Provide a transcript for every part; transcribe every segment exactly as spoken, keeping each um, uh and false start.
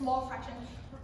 small fraction,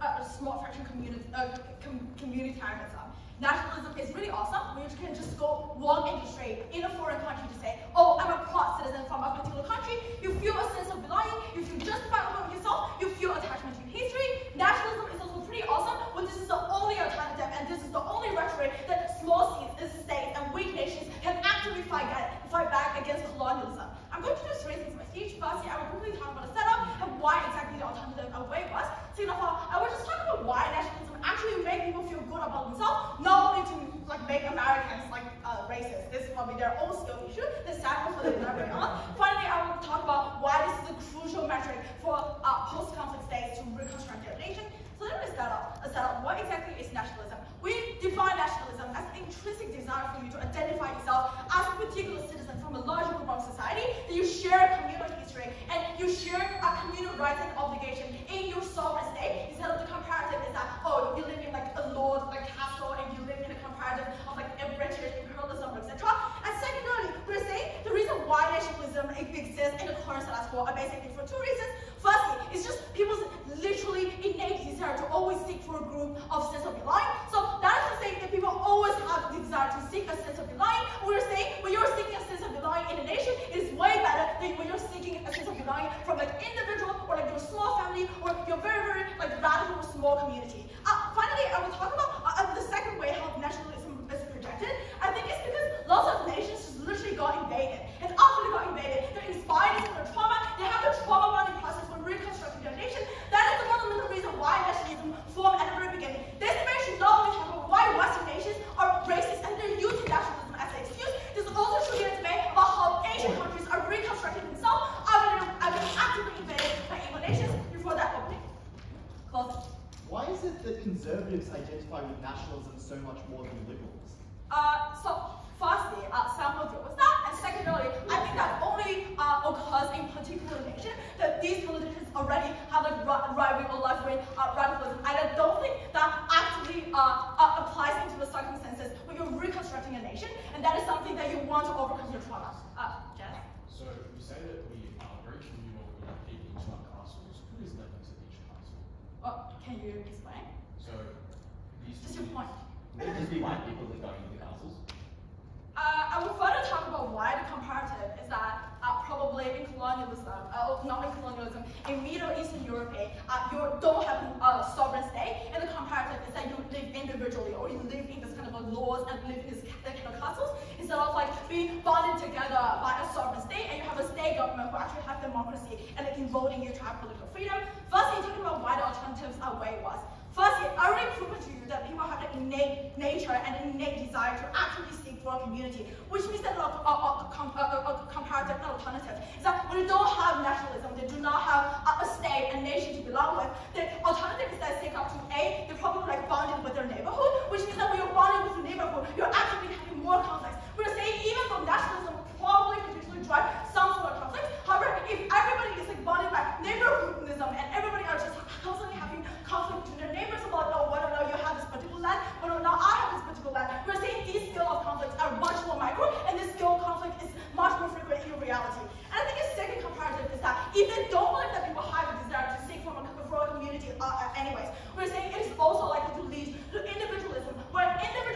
uh, small fraction community, uh, com community time and stuff. Nationalism is really awesome. We can just go long and straight in a foreign country to say, oh, I'm a proud citizen from a particular country. You feel a sense of belonging. You feel justified about yourself. You feel attachment to history. Nationalism is also pretty awesome, but this is the only alternative, and this is the only rhetoric that small states, states and weak nations can actively fight, fight back against colonialism. I'm going to do three things in my speech. First, yeah, I will quickly talk about the setup and why exactly the alternative away was. Second of all, I will just talk about why nationalism actually make people feel good about themselves, not only to like make Americans like uh, racist. This is probably their own skill issue. The sample for the elaborate on. Finally, I will talk about why this is a crucial metric for uh, post-conflict states to reconstruct their nation. So let me start off. Let's start off. What exactly is nationalism? We define nationalism as an intrinsic desire for you to identify yourself as a particular citizen from a larger group of society, that you share a communal history and you share a communal rights and obligation in your sovereign state. Instead of the comparative is that, oh, you live in like a lord, like castle, and you live in a comparative of like a British imperialism, et cetera. And secondarily, we're saying the reason why nationalism exists in the current status quo are basically for two reasons. Firstly, it's just people's literally innate desire to always seek for a group of sense of belonging. So that is to say that people always have the desire to seek a sense of belonging. We're saying when you're seeking a sense of belonging in a nation, it is way better than when you're seeking a sense of belonging from like individual or like your small family or your very, very like radical small community. Uh, finally, I will talk about uh, the second way how nationalism is projected. I think it's because lots of nations just literally got invaded. And after they got invaded, they're inspired from their trauma. They have the trauma-bonding process when reconstructing their nation. That is the fundamental reason why nationalism formed at the very beginning. This debate should not only talk about why Western nations are racist and they're using nationalism as an excuse. This also should be a debate about how Asian countries are reconstructing themselves after being actively invaded by evil nations before that opening. Close. Why is it that conservatives identify with nationalism so much more than liberals? Uh, so, firstly, uh, Samuel was that, and secondarily, I think that only uh, occurs in particular nation that these politicians already have like right-wing or left-wing uh, radicalism, and I don't think that actually uh, uh, applies into the circumstances when you're reconstructing a nation, and that is something that you want to overcome your trauma. Uh, Jess? So, you say that we are very communal, we are taking each of our castles. Who is living to each castle? Well, can you explain? So, these Just your point. Would it just be white people that go into the castles? Uh, I will further talk about why the comparative is that uh, probably in colonialism, uh, or not in colonialism, in Middle Eastern Europe, uh, you don't have a uh, sovereign state, and the comparative is that you live individually, or you live in this kind of laws and live in this kind of castles, instead of like being bonded together by a sovereign state, and you have a state government who actually have democracy, and like, in voting you to have political freedom. Firstly, talking about why the alternatives are way worse. Firstly, I already proven to you that people have an innate nature and an innate desire to actively seek for a community, which means that a, a, a, a, a comparative alternative is that when they don't have nationalism, they do not have a state and nation to belong with. The alternative is that they come to A, they're probably like bonded with their neighborhood, which means that when you're bonded with your neighborhood, you're actively having more conflicts. We're saying even though nationalism probably potentially drive some sort of conflict, however, if everybody is like bonded by neighborhoodism and everybody are just constantly having conflict between their neighbors about, oh, whether or not you have this particular land, whether or not I have this particular land. We're saying these scale of conflicts are much more micro, and this scale of conflict is much more frequent in reality. And I think a second comparative is that if they don't believe that people have a desire to seek from a, from a community uh, anyways, we're saying it is also likely to lead to individualism, where individualism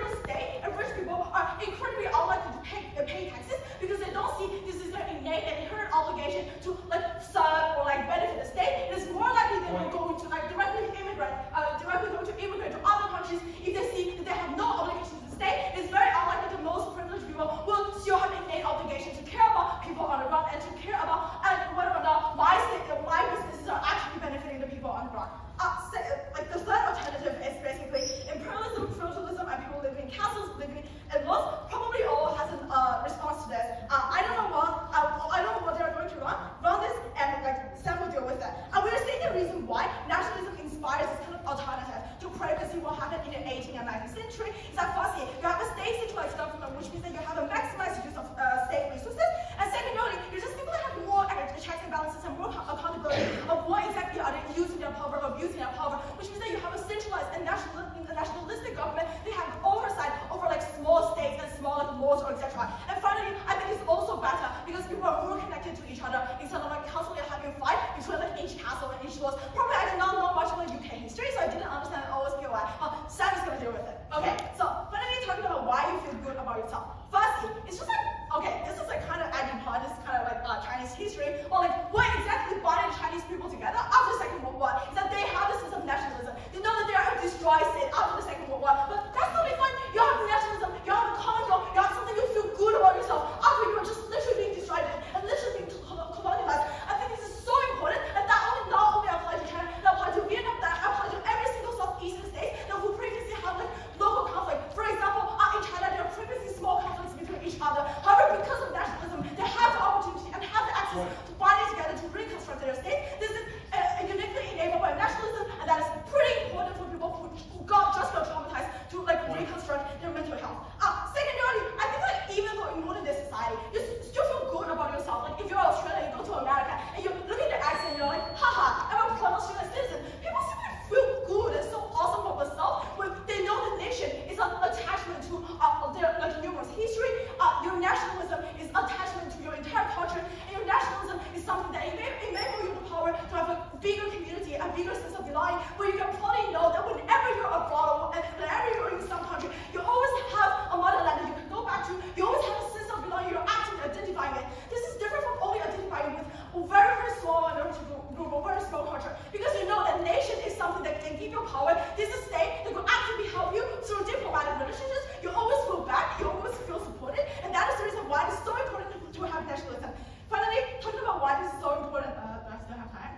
reconstruct their mental health. Uh, secondarily, I think like even though you go to this society, you still feel good about yourself. Like if you're Australian, you go to America, and you look at the accent, you're like, haha, I'm a proud Australian citizen. People simply feel good and so awesome for themselves when they know the nation is an attachment to uh, their like numerous history. Uh, your nationalism is attachment to your entire culture, and your nationalism is something that enable you the power to have a bigger community, a bigger sense of belonging, where you can probably know that whenever you're abroad and whenever you're in some country, you always have a motherland that you can go back to. You always have a sense of belonging. You're actively identifying it. This is different from only identifying with a very, very small minority group or very small culture, because you know that nation is something that can give you power. This is state that will actively help you through diplomatic relationships. You always feel back. You always feel supported, and that is the reason why it's so important to have nationalism. Finally, talking about why this is so important. Uh, do I still have time?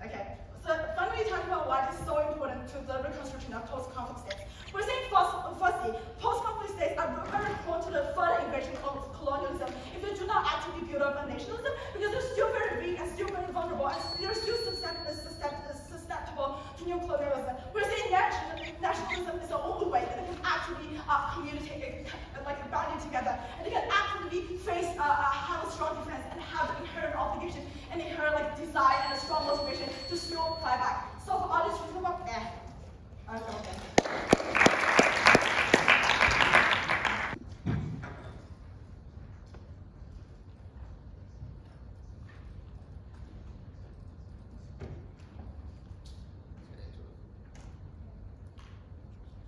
Okay. So finally, talking about why this is so important to the reconstruction of post-conflict states. We're saying firstly, post-conflict states are very prone to the further invasion of colonialism if they do not actively build up a nationalism, because they're still very weak and still very vulnerable and they're still susceptible to new colonialism. We're saying nationalism is the only way that they can actively uh, communicate, like banding together, and they can actively face, uh, uh, have a strong defense and have the inherent obligation and inherent like desire and a strong motivation to still fly back. So for all this reason, about eh, I don't know.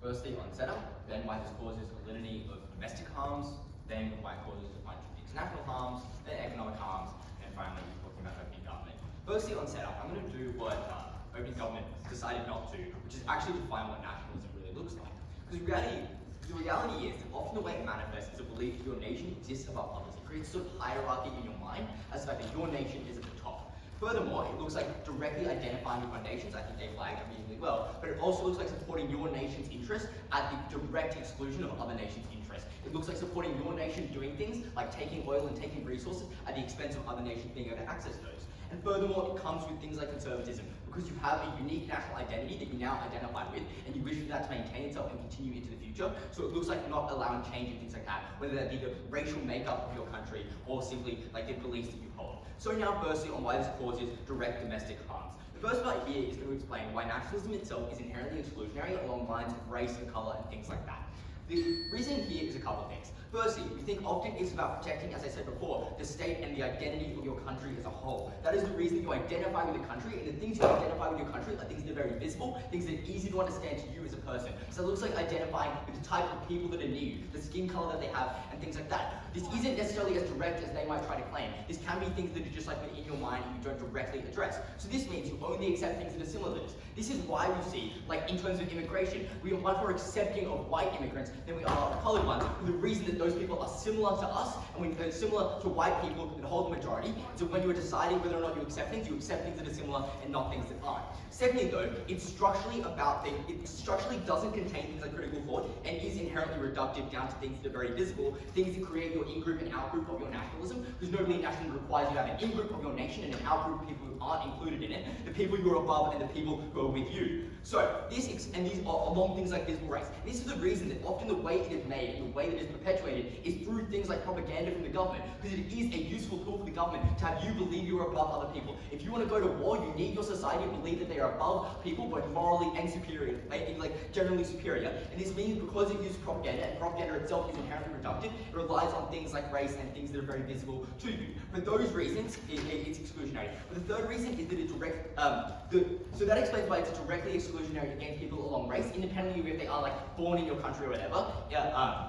Firstly, on setup, then why this causes a litany of domestic harms, then why it causes a bunch of international harms, then economic harms, and finally we're talking about open government. Firstly, on setup, I'm going to do what. Uh, Open government decided not to, which is actually define what nationalism really looks like. Because reality, the reality is that often the way it manifests is a belief that your nation exists above others. It creates sort of hierarchy in your mind as the fact that your nation is at the top. Furthermore, it looks like directly identifying with our nations. I think they flagged that reasonably well, but it also looks like supporting your nation's interests at the direct exclusion of other nations' interests. It looks like supporting your nation doing things like taking oil and taking resources at the expense of other nations being able to access those. And furthermore, it comes with things like conservatism, because you have a unique national identity that you now identify with, and you wish for that to maintain itself and continue into the future. So it looks like not allowing change in things like that, whether that be the racial makeup of your country or simply like the beliefs that you hold. So now, firstly, on why this causes direct domestic harms. The first part here is going to explain why nationalism itself is inherently exclusionary along lines of race and color and things like that. The reason here is a couple of things. Firstly, we think often it's about protecting, as I said before, the state and the identity of your country as a whole. That is the reason you identify with the country, and the things you identify with your country are things that are very visible, things that are easy to understand to you as a person. So it looks like identifying with the type of people that are near you, the skin color that they have, and things like that. This isn't necessarily as direct as they might try to claim. This can be things that are just like in your mind and you don't directly address. So this means you only accept things that are similar to this. This is why we see, like in terms of immigration, we are much more accepting of white immigrants than we are of coloured ones, for the reason that those people are similar to us and we are similar to white people that hold the majority. So when you are deciding whether or not you accept things, you accept things that are similar and not things that aren't. Secondly though, it's structurally about things, it structurally doesn't contain things like critical thought and is inherently reductive down to things that are very visible, things that create your in-group and out-group of your nationalism, because normally nationalism requires you to have an in-group of your nation and an out-group of people who aren't included in it, the people you are above and the people who are with you. So, this, ex and these are along things like visible race. This is the reason that often the way it is made and the way that it is perpetuated is through things like propaganda from the government, because it is a useful tool for the government to have you believe you are above other people. If you want to go to war, you need your society to believe that they are above people, both morally and superior, like generally superior. And this means because it uses propaganda, and propaganda itself is inherently reductive, it relies on things like race and things that are very visible to you. For those reasons, it, it, it's exclusionary. But the third reason is that it direct, um, the, so that explains why it's directly exclusionary against people along race, independently of if they are like born in your country or whatever, yeah, um,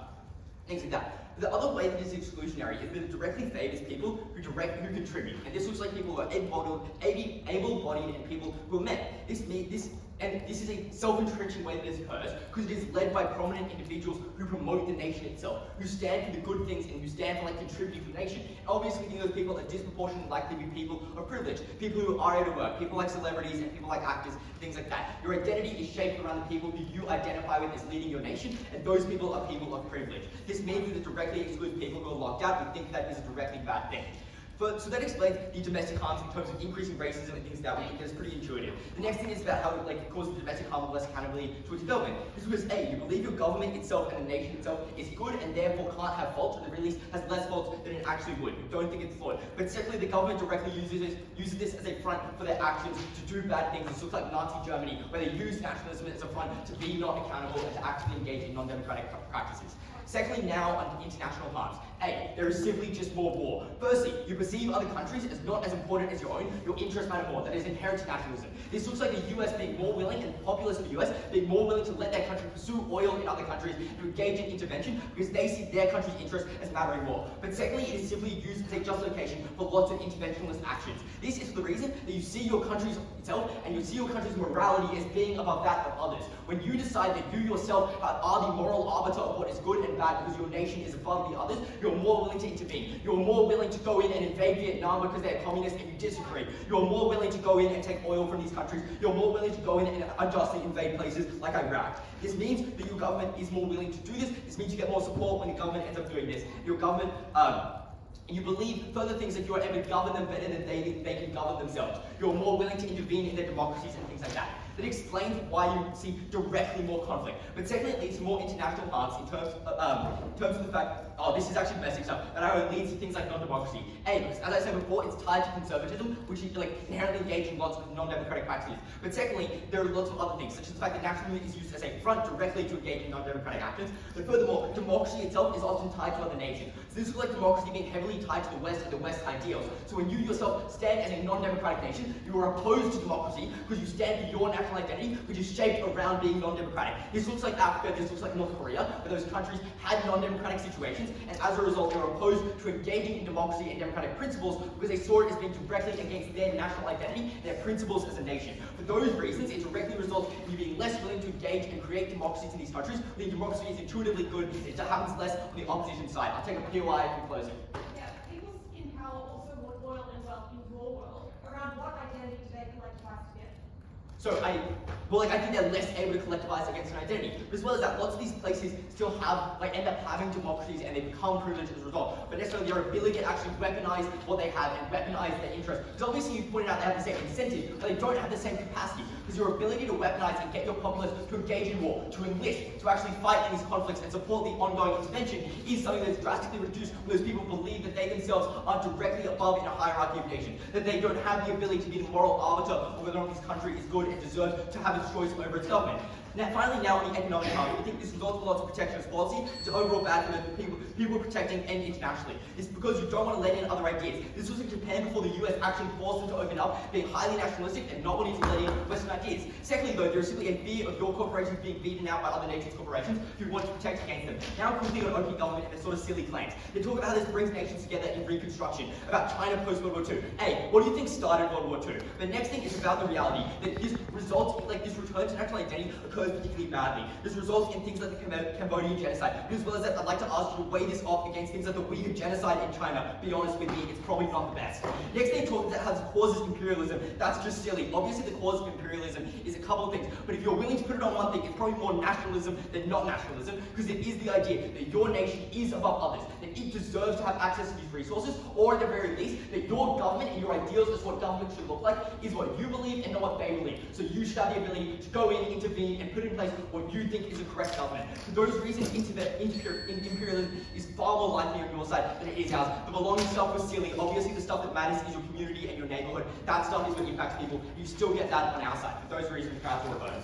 things like that. The other way that it is exclusionary is that it directly favours people who direct who contribute, and this looks like people who are able-bodied and people who are men. This means this. And this is a self-entrenching way that this occurs, because it is led by prominent individuals who promote the nation itself, who stand for the good things and who stand for like contributing to the nation. And obviously, you know, those people are disproportionately likely to be people of privilege, people who are out of work, people like celebrities and people like actors, things like that. Your identity is shaped around the people who you identify with as leading your nation, and those people are people of privilege. This means that it directly excludes people who are locked out and think that is a directly bad thing. But so that explains the domestic harms in terms of increasing racism and things like that. We think that's pretty intuitive. The next thing is about how it like causes the domestic harm of less accountability to its government. This was A, you believe your government itself and the nation itself is good and therefore can't have faults, and the release has less faults than it actually would. You don't think it's flawed. But secondly, the government directly uses this, uses this as a front for their actions to do bad things. This looks like Nazi Germany, where they use nationalism as a front to be not accountable and to actually engage in non-democratic practices. Secondly, now on international harms. A, there is simply just more war. Firstly, you perceive other countries as not as important as your own. Your interests matter more. That is inherent nationalism. This looks like the U S being more willing, and populist in the U S being more willing to let their country pursue oil in other countries to engage in intervention because they see their country's interests as mattering more. But secondly, it is simply used as a justification for lots of interventionist actions. This is the reason that you see your country's itself and you see your country's morality as being above that of others. When you decide that you yourself are the moral arbiter of what is good and bad because your nation is above the others, you're more willing to intervene. You're more willing to go in and invade Vietnam because they're communist and you disagree. You're more willing to go in and take oil from these countries. You're more willing to go in and unjustly invade places like Iraq. This means that your government is more willing to do this. This means you get more support when the government ends up doing this. Your government, um, you believe further things that you're able to govern them better than they, they can govern themselves. You're more willing to intervene in their democracies and things like that. That explains why you see directly more conflict. But secondly, it leads to more international harms in terms of, um, in terms of the fact, oh, this is actually messing up, that it leads to things like non-democracy. A, because as I said before, it's tied to conservatism, which is like inherently engaged in lots of non-democratic practices. But secondly, there are lots of other things, such as the fact that nationalism is used as a front directly to engage in non-democratic actions. But furthermore, democracy itself is often tied to other nations. So this is like democracy being heavily tied to the West and the West's ideals. So when you yourself stand as a non-democratic nation, you are opposed to democracy because you stand for your national identity, which is shaped around being non-democratic. This looks like Africa, this looks like North Korea, where those countries had non-democratic situations, and as a result, they were opposed to engaging in democracy and democratic principles because they saw it as being directly against their national identity, their principles as a nation. For those reasons, it directly results in you being less willing to engage and create democracies in these countries. I think democracy is intuitively good, it happens less on the opposition side. I'll take a P O I in closing. Yeah, people in power also want oil and wealth in your world. Around what identity do they collectivize together? So I, well, like I think they're less able to collectivize against an identity. But as well as that, lots of these places still have, like, end up having democracies and they become privileged as a result. But necessarily their ability to actually weaponize what they have and weaponize their interests. Because obviously you pointed out they have the same incentive, but they don't have the same capacity. Because your ability to weaponize and get your populace to engage in war, to enlist, to actually fight in these conflicts and support the ongoing intervention is something that's drastically reduced when those people believe that they themselves are directly above in a hierarchy of nations. That they don't have the ability to be the moral arbiter of whether or not this country is good and deserves to have its choice over its government. Now, finally, now on the economic harm, we think this results in lots of protectionist policy. It's overall bad for the people, people protecting and internationally. It's because you don't want to let in other ideas. This was in Japan before the U S actually forced them to open up, being highly nationalistic and not wanting to let in Western ideas. Secondly, though, there is simply a fear of your corporations being beaten out by other nations' corporations who want to protect against them. Now, quickly on O P government and their sort of silly claims. They talk about how this brings nations together in reconstruction, about China post-World War Two. A, what do you think started World War Two? The next thing is about the reality that this results, like this return to national identity, occurs particularly badly. This results in things like the Cambodian genocide. But as well as that, I'd like to ask you to weigh this off against things like the Uyghur genocide in China. Be honest with me, it's probably not the best. Next thing talks about how this causes imperialism. That's just silly. Obviously the cause of imperialism is a couple of things, but if you're willing to put it on one thing, it's probably more nationalism than not nationalism, because it is the idea that your nation is above others, that it deserves to have access to these resources, or at the very least, that your government and your ideals as what government should look like is what you believe and not what they believe. So you should have the ability to go in, intervene, and put in place what you think is a correct government. For those reasons, imperialism is far more likely on your side than it is ours. The belonging stuff was silly. Obviously, the stuff that matters is your community and your neighborhood. That stuff is what impacts people. You still get that on our side. For those reasons, crowd for voters.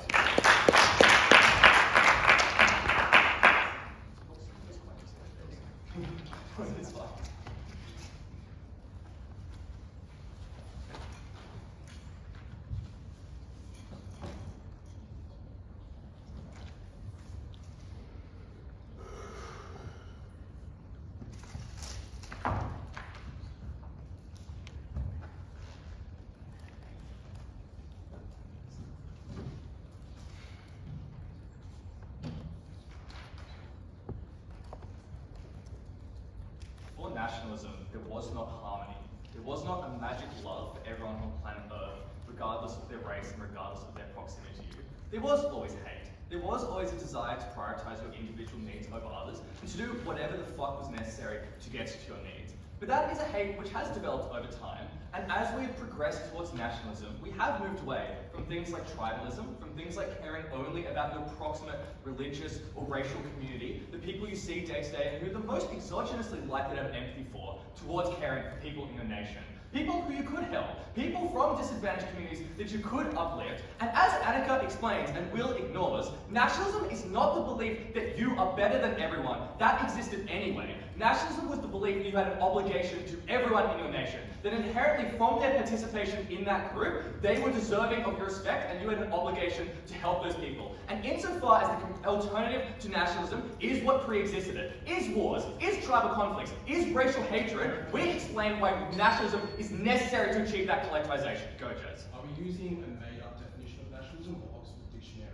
Nationalism, there was not harmony. There was not a magic love for everyone on planet Earth, regardless of their race and regardless of their proximity to you. There was always hate. There was always a desire to prioritize your individual needs over others and to do whatever the fuck was necessary to get to your needs. But that is a hate which has developed over time, and as we've progressed towards nationalism, we have moved away from things like tribalism, from things like caring only about your proximate religious or racial community, the people you see day to day and who are the most exogenously likely to have empathy for, towards caring for people in your nation. People who you could help, people from disadvantaged communities that you could uplift. And as Annika explains and Will ignores, nationalism is not the belief that you are better than everyone. That existed anyway. Nationalism was the belief that you had an obligation to everyone in your nation, that inherently from their participation in that group, they were deserving of your respect and you had an obligation to help those people. And insofar as the alternative to nationalism is what pre-existed it, is wars, is tribal conflicts, is racial hatred, we explain why nationalism is necessary to achieve that collectivization. Go, Jez. Are we using a made-up definition of nationalism or Oxford Dictionary?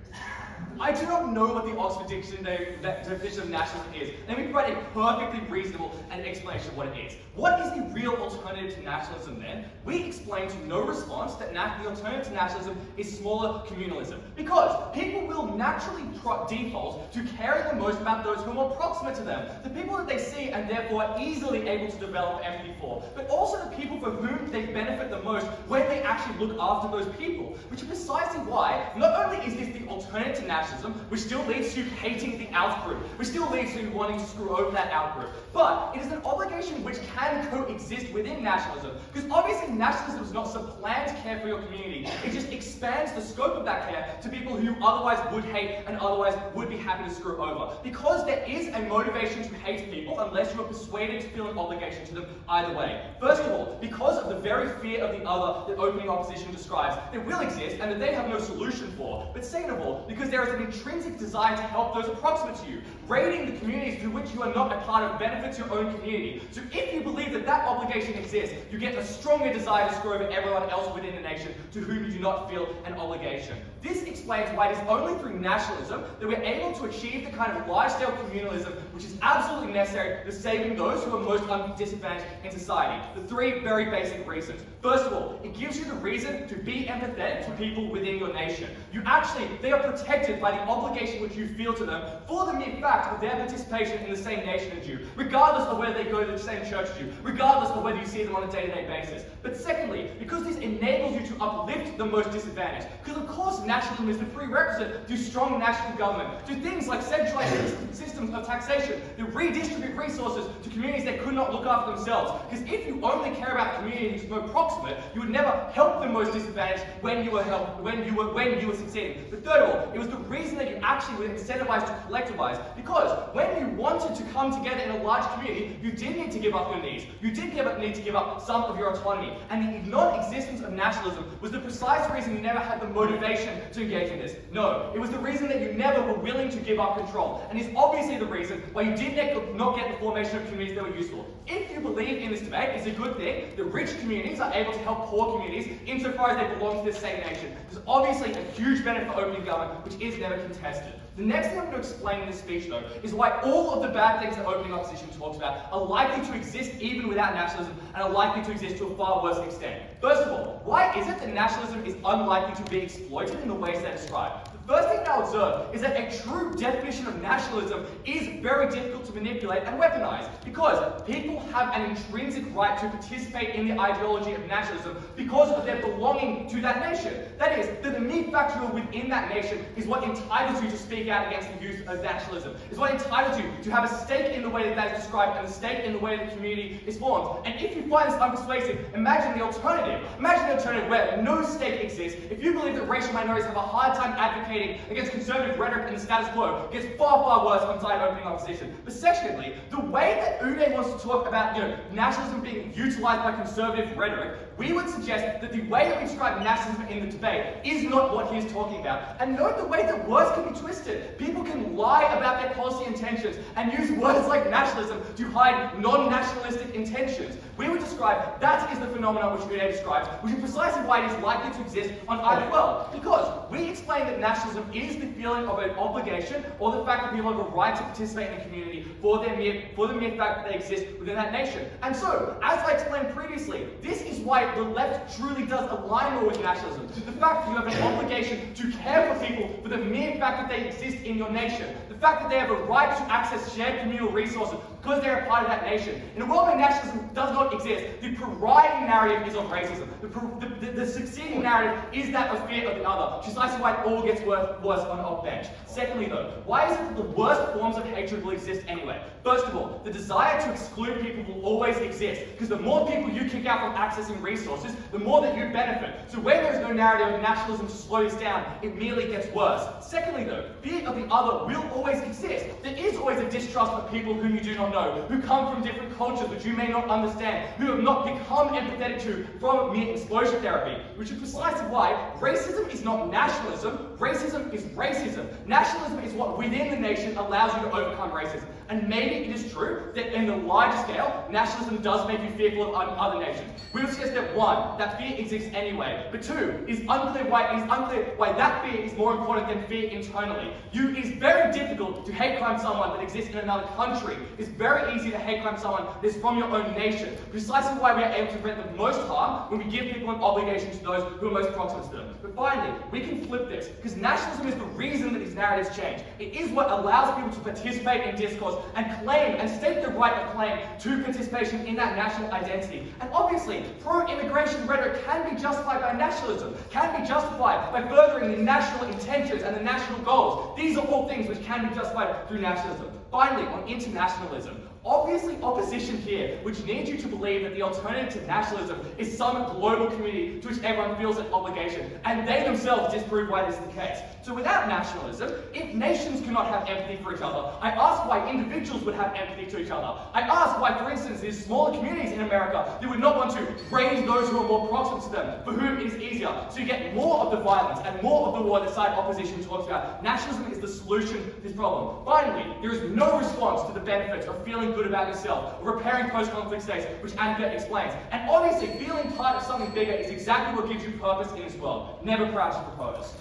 I do not know what the Oxford Dictionary definition of nationalism is. Let me provide a perfectly reasonable and explanation of what it is. What is the real alternative to nationalism then? We explain to no response that the alternative to nationalism is smaller communalism, because people will naturally default to caring the most about those who are more proximate to them, the people that they see and therefore are easily able to develop empathy for, but also the people for whom they benefit the most when they actually look after those people, which is precisely why not only is this the alternative to nationalism, which still leads to hating the out group, which still leads to wanting to screw over that out group, but it is an obligation which can coexist within nationalism, because obviously nationalism does not supplant care for your community, it just expands the scope of that care to people who you otherwise would hate and otherwise would be happy to screw over, because there is a motivation to hate people unless you are persuaded to feel an obligation to them either way. First of all, because of the very fear of the other that opening opposition describes, that will exist and that they have no solution for, but second of all, because there is an intrinsic desire to help those approximate to you, raiding the communities to which you are not a part of benefits your own community. So if you believe that that obligation exists, you get a stronger desire to screw over everyone else within the nation to whom you do not feel an obligation. This explains why it is only through nationalism that we're able to achieve the kind of large-scale communalism which is absolutely necessary for saving those who are most disadvantaged in society. The three very basic reasons. First of all, it gives you the reason to be empathetic to people within your nation. You actually, they are protected by the obligation which you feel to them for the mere fact of their participation in the same nation as you, regardless of whether they go to the same church as you, regardless of whether you see them on a day-to-day basis. But secondly, because this enables you to uplift the most disadvantaged, because of course nationalism is the prerequisite to strong national government, to things like centralized systems of taxation that redistribute resources to communities that could not look after themselves. Because if you only care about communities who are proximate, you would never help the most disadvantaged when you were helped, when you were when you were succeeding. But third of all, it was the reason that you actually were incentivized to collectivize, because when you wanted to come together in a large community, you did need to give up your needs. You did give up, need to give up some of your autonomy, and the non-existence of nationalism was the precise reason you never had the motivation to engage in this. No, it was the reason that you never were willing to give up control, and is obviously the reason why you did not get the formation of communities that were useful. If you believe in this debate, it's a good thing that rich communities are able to help poor communities insofar as they belong to the same nation. There's obviously a huge benefit for opening government, which is never contested. The next thing I'm going to explain in this speech, though, is why all of the bad things that opening opposition talks about are likely to exist even without nationalism, and are likely to exist to a far worse extent. First of all, why is it that nationalism is unlikely to be exploited in the ways that I described? First thing I'll observe is that a true definition of nationalism is very difficult to manipulate and weaponize, because people have an intrinsic right to participate in the ideology of nationalism because of their belonging to that nation. That is, that the mere fact you are within that nation is what entitles you to speak out against the use of nationalism, is what entitles you to have a stake in the way that that is described and a stake in the way that the community is formed. And if you find this unpersuasive, imagine the alternative. Imagine the alternative where no stake exists. If you believe that racial minorities have a hard time advocating against conservative rhetoric and the status quo, gets far, far worse on side opening opposition. But secondly, the way that Udai wants to talk about, you know, nationalism being utilised by conservative rhetoric, we would suggest that the way that we describe nationalism in the debate is not what he is talking about. And note the way that words can be twisted. People can lie about their policy intentions and use words like nationalism to hide non-nationalistic intentions. We would describe that is the phenomenon which Udai describes, which is precisely why it is likely to exist on either world. Because we explain that nationalism is the feeling of an obligation or the fact that people have a right to participate in a community for, their mere, for the mere fact that they exist within that nation. And so, as I explained previously, this is why right, the left truly does align more with nationalism, to the fact that you have an obligation to care for people for the mere fact that they exist in your nation, the fact that they have a right to access shared communal resources because they're a part of that nation. In a world where nationalism does not exist, the prevailing narrative is of racism. The, the, the, the succeeding narrative is that of fear of the other, which is actually why it all gets worse, worse on our bench. Secondly though, why is it that the worst forms of hatred will exist anyway? First of all, the desire to exclude people will always exist, because the more people you kick out from accessing resources, the more that you benefit. So where there is no narrative and nationalism slows down, it merely gets worse. Secondly though, fear of the other will always exist. There is always a distrust of people whom you do not know, who come from different cultures that you may not understand, who have not become empathetic to from mere exposure therapy, which is precisely why racism is not nationalism, racism is racism. Nationalism is what within the nation allows you to overcome racism. And maybe it is true that in the larger scale, nationalism does make you fearful of other nations. We would suggest that one, that fear exists anyway, but two, it is unclear why, it is unclear why that fear is more important than fear internally. You, it is very difficult to hate crime someone that exists in another country. It's very easy to hate crime someone that is from your own nation, precisely why we are able to prevent the most harm when we give people an obligation to those who are most proximate to them. But finally, we can flip this, because nationalism is the reason that these narratives change. It is what allows people to participate in discourse and claim and state the right of claim to participation in that national identity. And obviously, pro-immigration rhetoric can be justified by nationalism, can be justified by furthering the national intentions and the national goals. These are all things which can be justified through nationalism. Finally, on internationalism, obviously opposition here, which needs you to believe that the alternative to nationalism is some global community to which everyone feels an obligation, and they themselves disprove why this is the case. So without nationalism, if nations cannot have empathy for each other, I ask why individuals would have empathy to each other. I ask why, for instance, there's smaller communities in America that would not want to raise those who are more proximate to them, for whom it is easier. So you get more of the violence and more of the war that side opposition talks about. Nationalism is the solution to this problem. Finally, there is no response to the benefits of feeling good about yourself, or repairing post-conflict states, which Annika explains. And obviously, feeling part of something bigger is exactly what gives you purpose in this world. Never crouch to propose.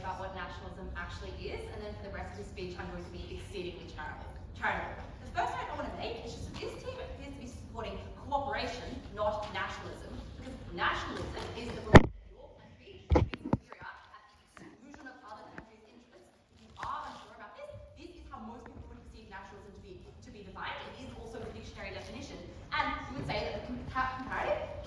About what nationalism actually is, and then for the rest of the speech I'm going to be exceedingly charitable. charitable. The first note I want to make is just that this team appears to be supporting cooperation, not nationalism, because nationalism is the belief that your country should be superior at the exclusion of other countries' interests. If you are unsure about this, this is how most people would perceive nationalism to be to be defined. It is also the dictionary definition, and you would say that the comparative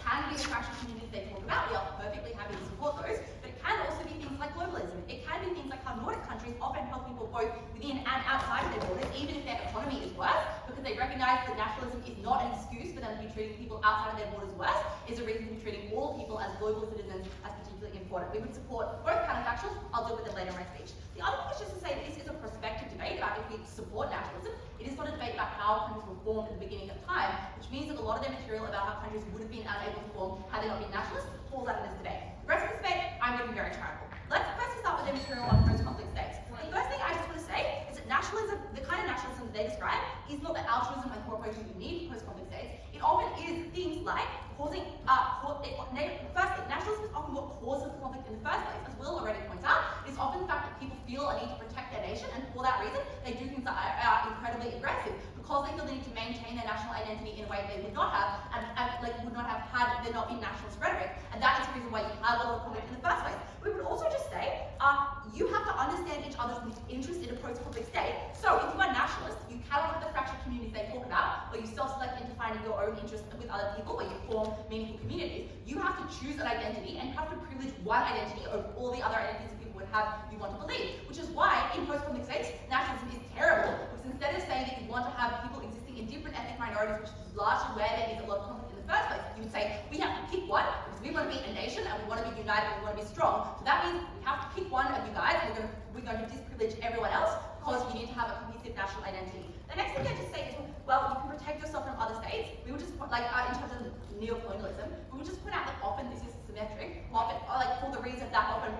can be the fashion communities they talk about. We are perfectly happy to support those. Can also be things like globalism. It can be things like how Nordic countries often help people both within and outside of their borders, even if their economy is worse, because they recognise that nationalism is not an excuse for them to be treating people outside of their borders worse. It's a reason to be treating all people as global citizens as particularly important. We would support both counterfactuals. I'll deal with it later in my speech. The other thing is just to say this is a prospective debate about if we support nationalism. It is not a debate about how countries were formed at the beginning of time, which means that a lot of their material about how countries would have been unable to form had they not been nationalists falls out of this debate. The rest of the debate, I'm going to be very charitable. Let's first start with the material on post-conflict states. The first thing I just want to say is that nationalism, the kind of nationalism that they describe, is not the altruism and cooperation you need for post-conflict states. It often is things like causing, uh, it, first thing, nationalism is often what causes the conflict in the first place. As Will already points out, it's often the fact that people feel a need to protect their nation, and for that reason, they do things that are, are incredibly aggressive, because they feel the need to maintain their national identity in a way they would not have, and, and like, would not have had there not been nationalist rhetoric. And that is the reason why you have a lot of conflict in the first place. We would also just say, uh, you have to understand each other's interests in a post-conflict state. So if you are nationalist, you cannot have the fractured communities they talk about, where you self-select into finding your own interests with other people, where you form meaningful communities. You have to choose an identity, and you have to privilege one identity over all the other identities of people in have, you want to believe. Which is why, in post-conflict states, nationalism is terrible, because instead of saying that you want to have people existing in different ethnic minorities, which is largely where there is a lot of conflict in the first place, you would say, we have to pick one, because we want to be a nation, and we want to be united, and we want to be strong. So that means we have to pick one of you guys, and we're going to, we're going to disprivilege everyone else, because you need to have a cohesive national identity. The next thing I just say is, well, you can protect yourself from other states. We would just, like, uh, in terms of neocolonialism, we would just point out that often this is symmetric, often, or like, for the reason that often,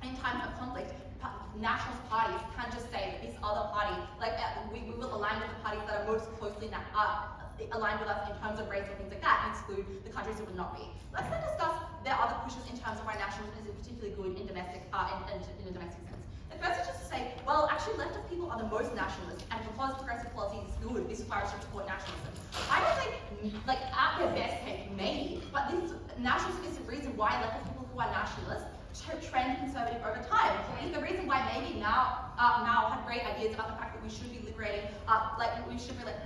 in times of conflict, nationalist parties can just say that this other party, like, uh, we, we will align with the parties that are most closely uh, aligned with us in terms of race and things like that, and exclude the countries that would not be. Let's then discuss their other pushes in terms of why nationalism is particularly good in domestic, uh, in, in, in a domestic sense. First is just to say, well, actually leftist people are the most nationalist, and because progressive policy is good, this is why I should support nationalism. I don't think, like, at their best take, maybe, but this nationalism is the reason why leftist people who are nationalists trend conservative over time. It's the reason why maybe Mao, uh, Mao had great ideas about the fact that we should be liberating, uh, like, we should be, like,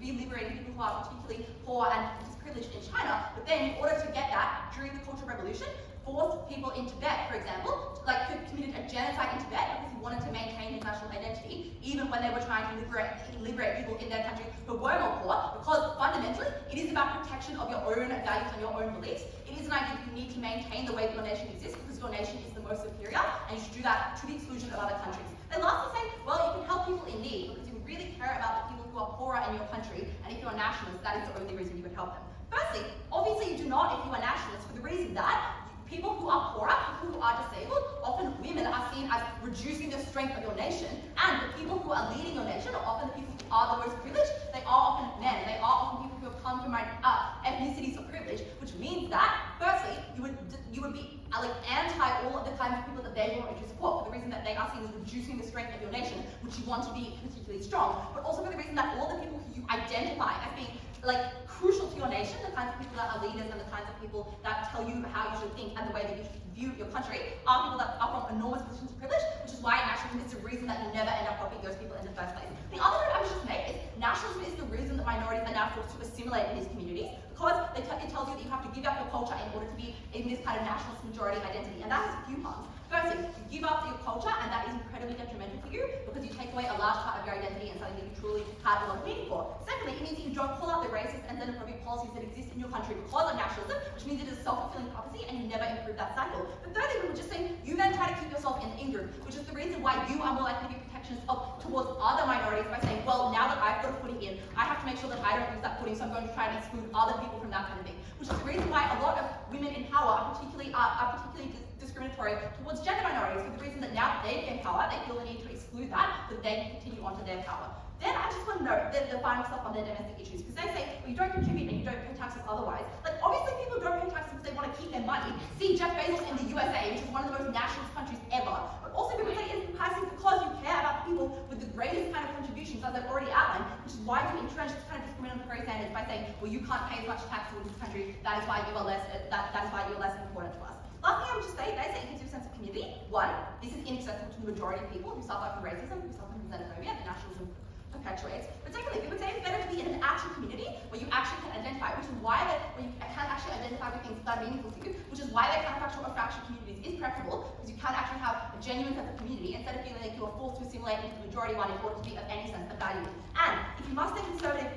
be liberating people who are particularly poor and disprivileged in China, but then in order to get that, during the Cultural Revolution, forced people in Tibet, for example, like committed a genocide in Tibet because he wanted to maintain his national identity, even when they were trying to liberate, liberate people in their country who were more poor, because fundamentally, it is about protection of your own values and your own beliefs. It is an idea that you need to maintain the way that your nation exists because your nation is the most superior, and you should do that to the exclusion of other countries. They lastly say, well, you can help people in need because you really care about the people who are poorer in your country, and if you're a nationalist, that is the only reason you would help them. Firstly, obviously you do not, if you are nationalist, for the reason that people who are poorer, people who are disabled, often women are seen as reducing the strength of your nation, and the people who are leading your nation are often the people who are the most privileged. They are often men, they are often people who have come from uh, ethnicities of privilege, which means that, firstly, you would you would be uh, like anti all of the kinds of people that they want to support, for the reason that they are seen as reducing the strength of your nation, which you want to be particularly strong, but also for the reason that all the people who you identify as being like crucial to your nation, the kinds of people that are leaders and the kinds of people that tell you how you should think and the way that you should view your country, are people that are from enormous positions of privilege, which is why nationalism is the reason that you never end up helping those people in the first place. The other note I would just make is nationalism is the reason that minorities are now forced to assimilate in these communities, because it, it tells you that you have to give up your culture in order to be in this kind of nationalist majority identity, and that has a few harms. Firstly, you give up your culture, and that is incredibly detrimental for you because you take away a large part of your identity and something that you truly had a lot of meaning for. Secondly, it means that you don't pull out the racist and xenophobic policies that exist in your country because of nationalism, which means it is a self-fulfilling prophecy and you never improve that cycle. But thirdly, we would just say you then try to keep yourself in the in-group, which is the reason why you are more likely to be protectionist of, towards other minorities by saying, well, now that I've got a footing in, I have to make sure that I don't lose that footing, so I'm going to try and exclude other people from that kind of thing. Which is the reason why a lot of women in power are particularly, uh, are particularly discriminatory towards gender minorities, for the reason that now that they gain power, they feel the need to exclude that, but they can continue on to their power. Then I just want to note the, the final stuff on their domestic issues, because they say, well, you don't contribute and you don't pay taxes otherwise. Like, obviously people don't pay taxes because they want to keep their money. See Jeff Bezos in the U S A, which is one of the most nationalist countries ever. But also people say it's taxes because you care about people with the greatest kind of contributions, as I've already outlined, which is why you entrench this kind of discriminatory standards by saying, well, you can't pay as much taxes in this country, that is why you are less, uh, that, that is why you are less important to us. Last thing I would just say, they say it gives you a sense of community. One, this is inaccessible to the majority of people who suffer from racism, who suffer from xenophobia, that nationalism perpetuates. But secondly, we would say it's better to be in an actual community where you actually can identify, which is why that when you can actually identify with things that are meaningful to you, which is why that counterfactual or fractured communities is preferable, because you can actually have a genuine sense of community instead of feeling like you are forced to assimilate into the majority one in order to be of any sense of value. And if you must stay conservative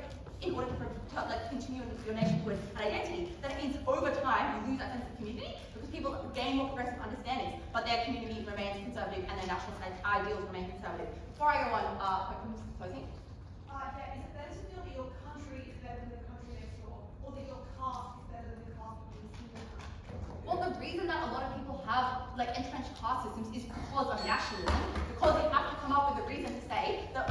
in order to, to like, continue with your nationhood and identity, then it means over time you lose that sense of community because people gain more progressive understandings, but their community remains conservative and their national ideals remain conservative. Before I go on, uh, I'm just closing. Uh, yeah, is it better to feel that your country is better than the country next door, or that your caste is better than the caste in the single country? Well, the reason that a lot of people have like entrenched caste systems is because of nationalism, because they have to come up with a reason to say that.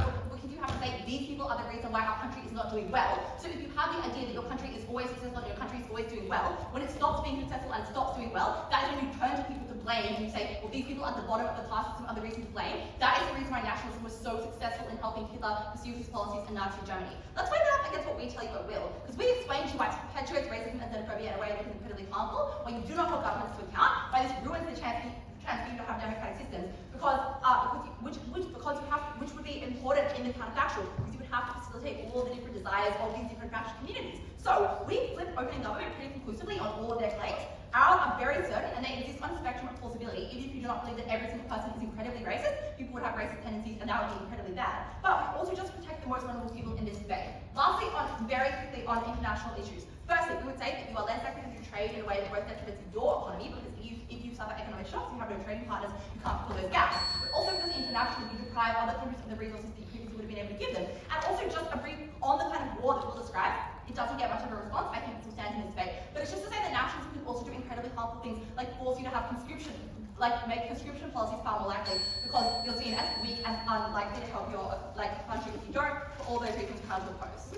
You have to say these people are the reason why our country is not doing well. So if you have the idea that your country is always successful and your country is always doing well, when it stops being successful and stops doing well, that is when you turn to people to blame and you say, well, these people at the bottom of the class system are the reason to blame. That is the reason why nationalism was so successful in helping Hitler pursue his policies in Nazi Germany. Let's weigh that up against what we tell you at Will, because we explain to you why it perpetuates racism and xenophobia in a way that is incredibly harmful, why you do not hold governments to account, why this ruins the chance for you to have democratic systems, because, uh, because you, which, which because you have, which would be important in the counterfactual, because you would have to facilitate all the different desires of these different fashion communities. So we flip opening government pretty conclusively on all of their claims. Ours are very certain, and they exist on a spectrum of plausibility. Even if you do not believe that every single person is incredibly racist, people would have racist tendencies, and that would be incredibly bad. But we also just protect the most vulnerable people in this debate. Lastly, on very quickly on international issues. Firstly, we would say that you are less likely to do trade in a way that both detriments your economy, because if you, if you suffer economic shocks, you have no trading partners, you can't fill those gaps. But also because internationally, you deprive other countries of the resources that you previously would have been able to give them. And also just a brief on the kind of war that we'll describe. It doesn't get much of a response, I think it's substantive in this debate. But it's just to say that nationalism can also do incredibly harmful things, like force you to have conscription, like make conscription policies far more likely, because you'll see it as weak and unlikely to help your like country if you don't, for all those reasons hard to oppose.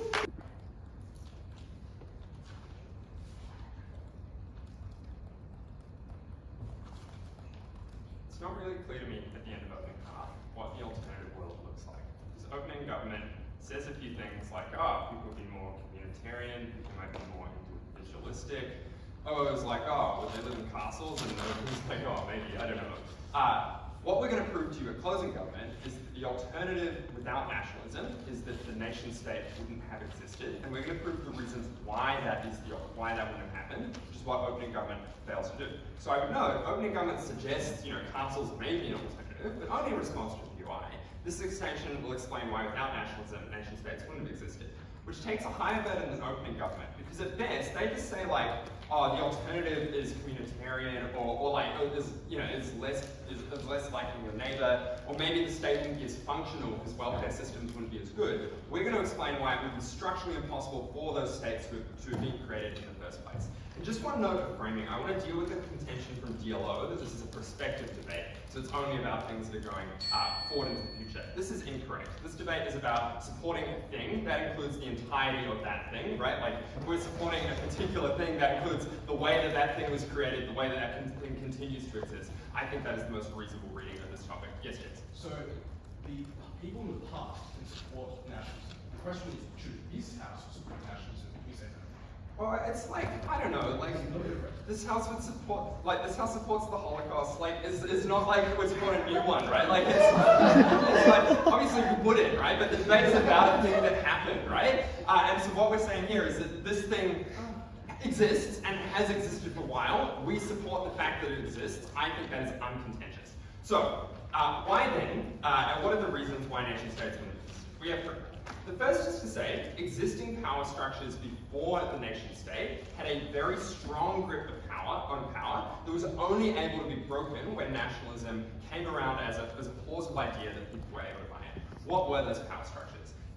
It's not really clear to me at the end of opening half what the alternative world looks like. This opening government says a few things like, oh, people be more communitarian, people might be more individualistic. Oh, it was like, oh, well, they live in castles, and it was like, oh, maybe, I don't know. Uh, what we're going to prove to you at closing government is that the alternative without nationalism is that the nation state wouldn't have existed, and we're going to prove the reasons why that is the why that wouldn't have happened, which is what opening government fails to do. So I would note, opening government suggests, you know, castles may be an alternative, but only in response to the U I. This extension will explain why without nationalism, nation states wouldn't have existed, which takes a higher burden than opening government, because at best, they just say like, oh, the alternative is communitarian, or, or like, oh, is, you know, is less, is, is less liking your neighbor, or maybe the state wouldn't be as functional because welfare systems wouldn't be as good. We're going to explain why it would be structurally impossible for those states to, to have been created in the first place. And just one note of framing, I want to deal with the contention from D L O that this is a prospective debate, so it's only about things that are going uh, forward into the future. This is incorrect. This debate is about supporting a thing that includes the entirety of that thing, right? Like, we're supporting a particular thing that includes the way that that thing was created, the way that that thing continues to exist. I think that is the most reasonable reading of this topic. Yes, yes? So, the people in the past can support nationalism. The question is, should this house support nationalism? Well, it's like, I don't know, like, this house would support, like, this house supports the Holocaust, like, it's, it's not like it would support a new one, right? Like, it's, it's like, obviously we wouldn't, right? But the debate is about a thing that happened, right? Uh, and so what we're saying here is that this thing exists, and has existed for a while. We support the fact that it exists. I think that is uncontentious. So, uh, why then, uh, and what are the reasons why nation states wouldn't exist? We have three. The first is to say, existing power structures before the nation state had a very strong grip of power on power that was only able to be broken when nationalism came around as a, as a plausible idea that people were able to buy in. What were those power structures?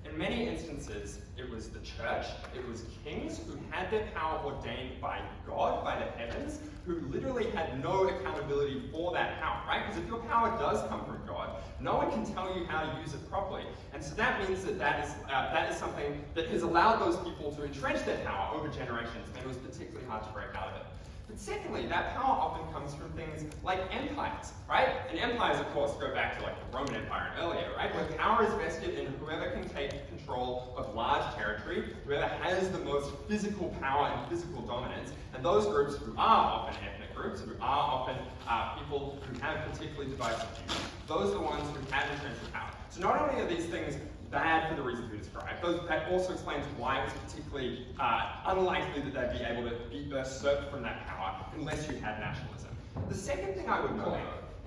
In many instances, it was the church, it was kings who had their power ordained by God, by the heavens, who literally had no accountability for that power, right? Because if your power does come from God, no one can tell you how to use it properly. And so that means that that is, uh, that is something that has allowed those people to entrench their power over generations, and it was particularly hard to break out of it. But secondly, that power often comes from things like empires, right? And empires, of course, go back to like the Roman Empire and earlier, right? Where power is vested in whoever can take control of large territory, whoever has the most physical power and physical dominance, and those groups who are often ethnic groups, who are often uh, people who have particularly divisive views, those are the ones who have entrenched power. So not only are these things bad for the reasons we described, but that also explains why it's particularly uh, unlikely that they'd be able to be usurped from that power unless you had nationalism. The second thing I would note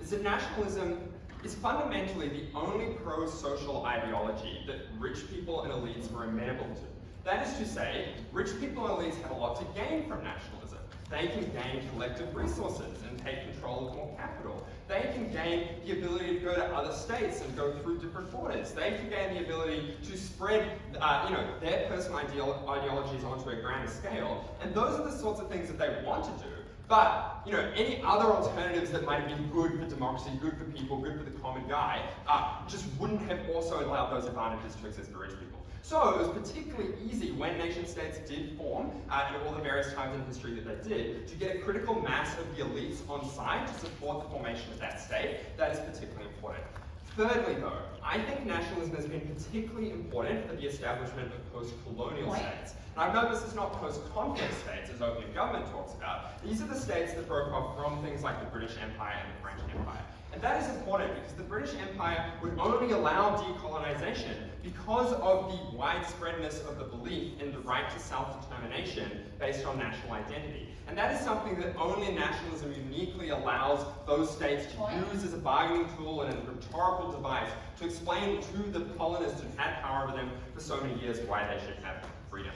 is that nationalism is fundamentally the only pro-social ideology that rich people and elites were amenable to. That is to say, rich people and elites have a lot to gain from nationalism. They can gain collective resources and take control of more capital. They can gain the ability to go to other states and go through different borders. They can gain the ability to spread uh, you know, their personal ideolo ideologies onto a grander scale. And those are the sorts of things that they want to do. But you know, any other alternatives that might have been good for democracy, good for people, good for the common guy, uh, just wouldn't have also allowed those advantages to exist for rich people. So it was particularly easy when nation states did form, uh, at all the various times in history that they did, to get a critical mass of the elites on side to support the formation of that state. That is particularly important. Thirdly, though, I think nationalism has been particularly important for the establishment of post-colonial states. I know this is not post-conflict states, as opium government talks about. These are the states that broke off from things like the British Empire and the French Empire. And that is important because the British Empire would only allow decolonization because of the widespreadness of the belief in the right to self-determination based on national identity. And that is something that only nationalism uniquely allows those states to use as a bargaining tool and a rhetorical device to explain to the colonists who had power over them for so many years why they should have freedom.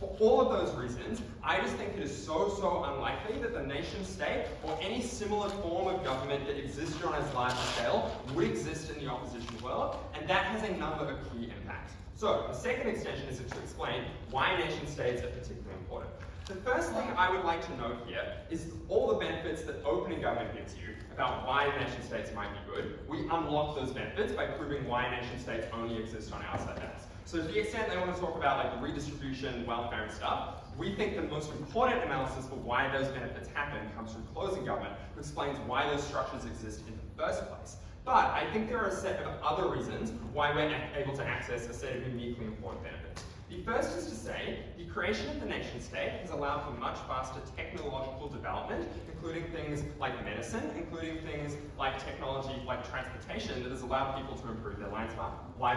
For all of those reasons, I just think it is so, so unlikely that the nation state or any similar form of government that existed on as large a scale would exist in the opposition world, and that has a number of key impacts. So, the second extension is to explain why nation states are particularly important. The first thing I would like to note here is all the benefits that opening government gives you about why nation states might be good. We unlock those benefits by proving why nation states only exist on outside that. So to the extent they want to talk about like redistribution, welfare and stuff, we think the most important analysis for why those benefits happen comes from closing government, which explains why those structures exist in the first place. But I think there are a set of other reasons why we're able to access a set of uniquely important benefits. The first is to say, the creation of the nation state has allowed for much faster technological development, including things like medicine, including things like technology, like transportation, that has allowed people to improve their lives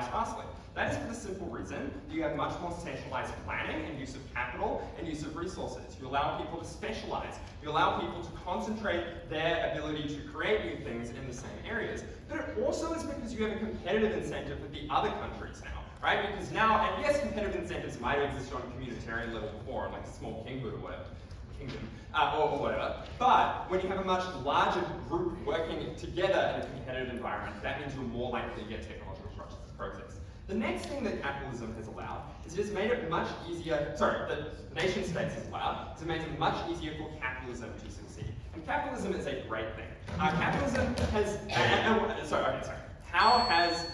faster. That is for the simple reason that you have much more centralized planning and use of capital and use of resources. You allow people to specialize. You allow people to concentrate their ability to create new things in the same areas. But it also is because you have a competitive incentive with the other countries now. Right? Because now, and yes, competitive incentives might exist on a communitarian level before, like a small kingdom or whatever, kingdom, uh, or, or whatever. But when you have a much larger group working together in a competitive environment, that means you're more likely to get technological structures to process. The next thing that capitalism has allowed is it has made it much easier, sorry, that nation states has allowed, is it made it much easier for capitalism to succeed. And capitalism is a great thing. Uh, capitalism has, and, and, and, sorry, okay, sorry. How has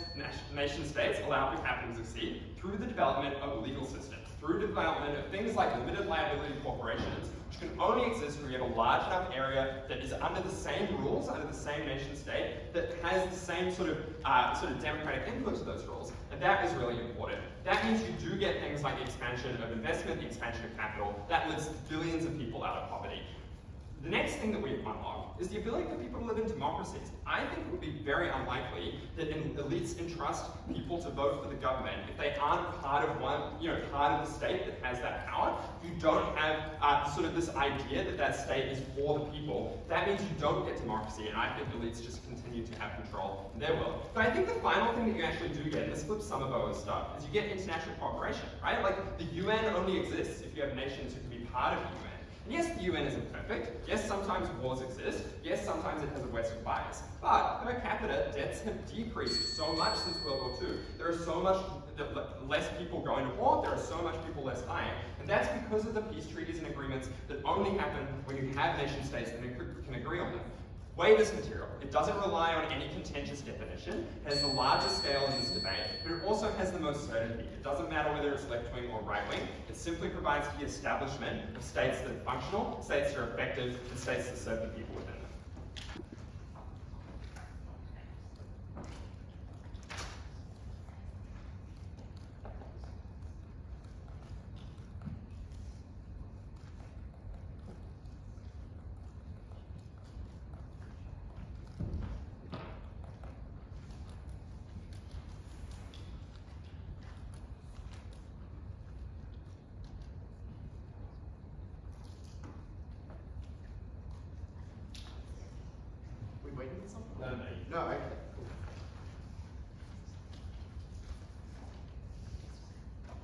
nation states allowed for capitalism to succeed? Through the development of legal systems, through development of things like limited liability corporations, which can only exist when you have a large enough area that is under the same rules, under the same nation state, that has the same sort of uh, sort of democratic input to those rules. And that is really important. That means you do get things like the expansion of investment, the expansion of capital, that lifts billions of people out of poverty. The next thing that we unlock is the ability for people to live in democracies. I think it would be very unlikely that elites entrust people to vote for the government if they aren't part of one, you know, part of the state that has that power. You don't have uh, sort of this idea that that state is for the people. That means you don't get democracy, and I think elites just continue to have control in their world. But I think the final thing that you actually do get, and this flips some of Owen's stuff, is you get international cooperation, right? Like the U N only exists if you have nations who can be part of the U N. Yes, the U N isn't perfect. Yes, sometimes wars exist. Yes, sometimes it has a Western bias. But per capita, debts have decreased so much since World War Two. There are so much less people going to war. There are so much people less dying. And that's because of the peace treaties and agreements that only happen when you have nation states that can agree on them. Weigh this material. It doesn't rely on any contentious definition. It has the largest scale in this debate, but it also has the most certainty. It doesn't matter whether it's left-wing or right-wing. It simply provides the establishment of states that are functional, states that are effective, and states that serve the people within No, no, no. Okay. Cool.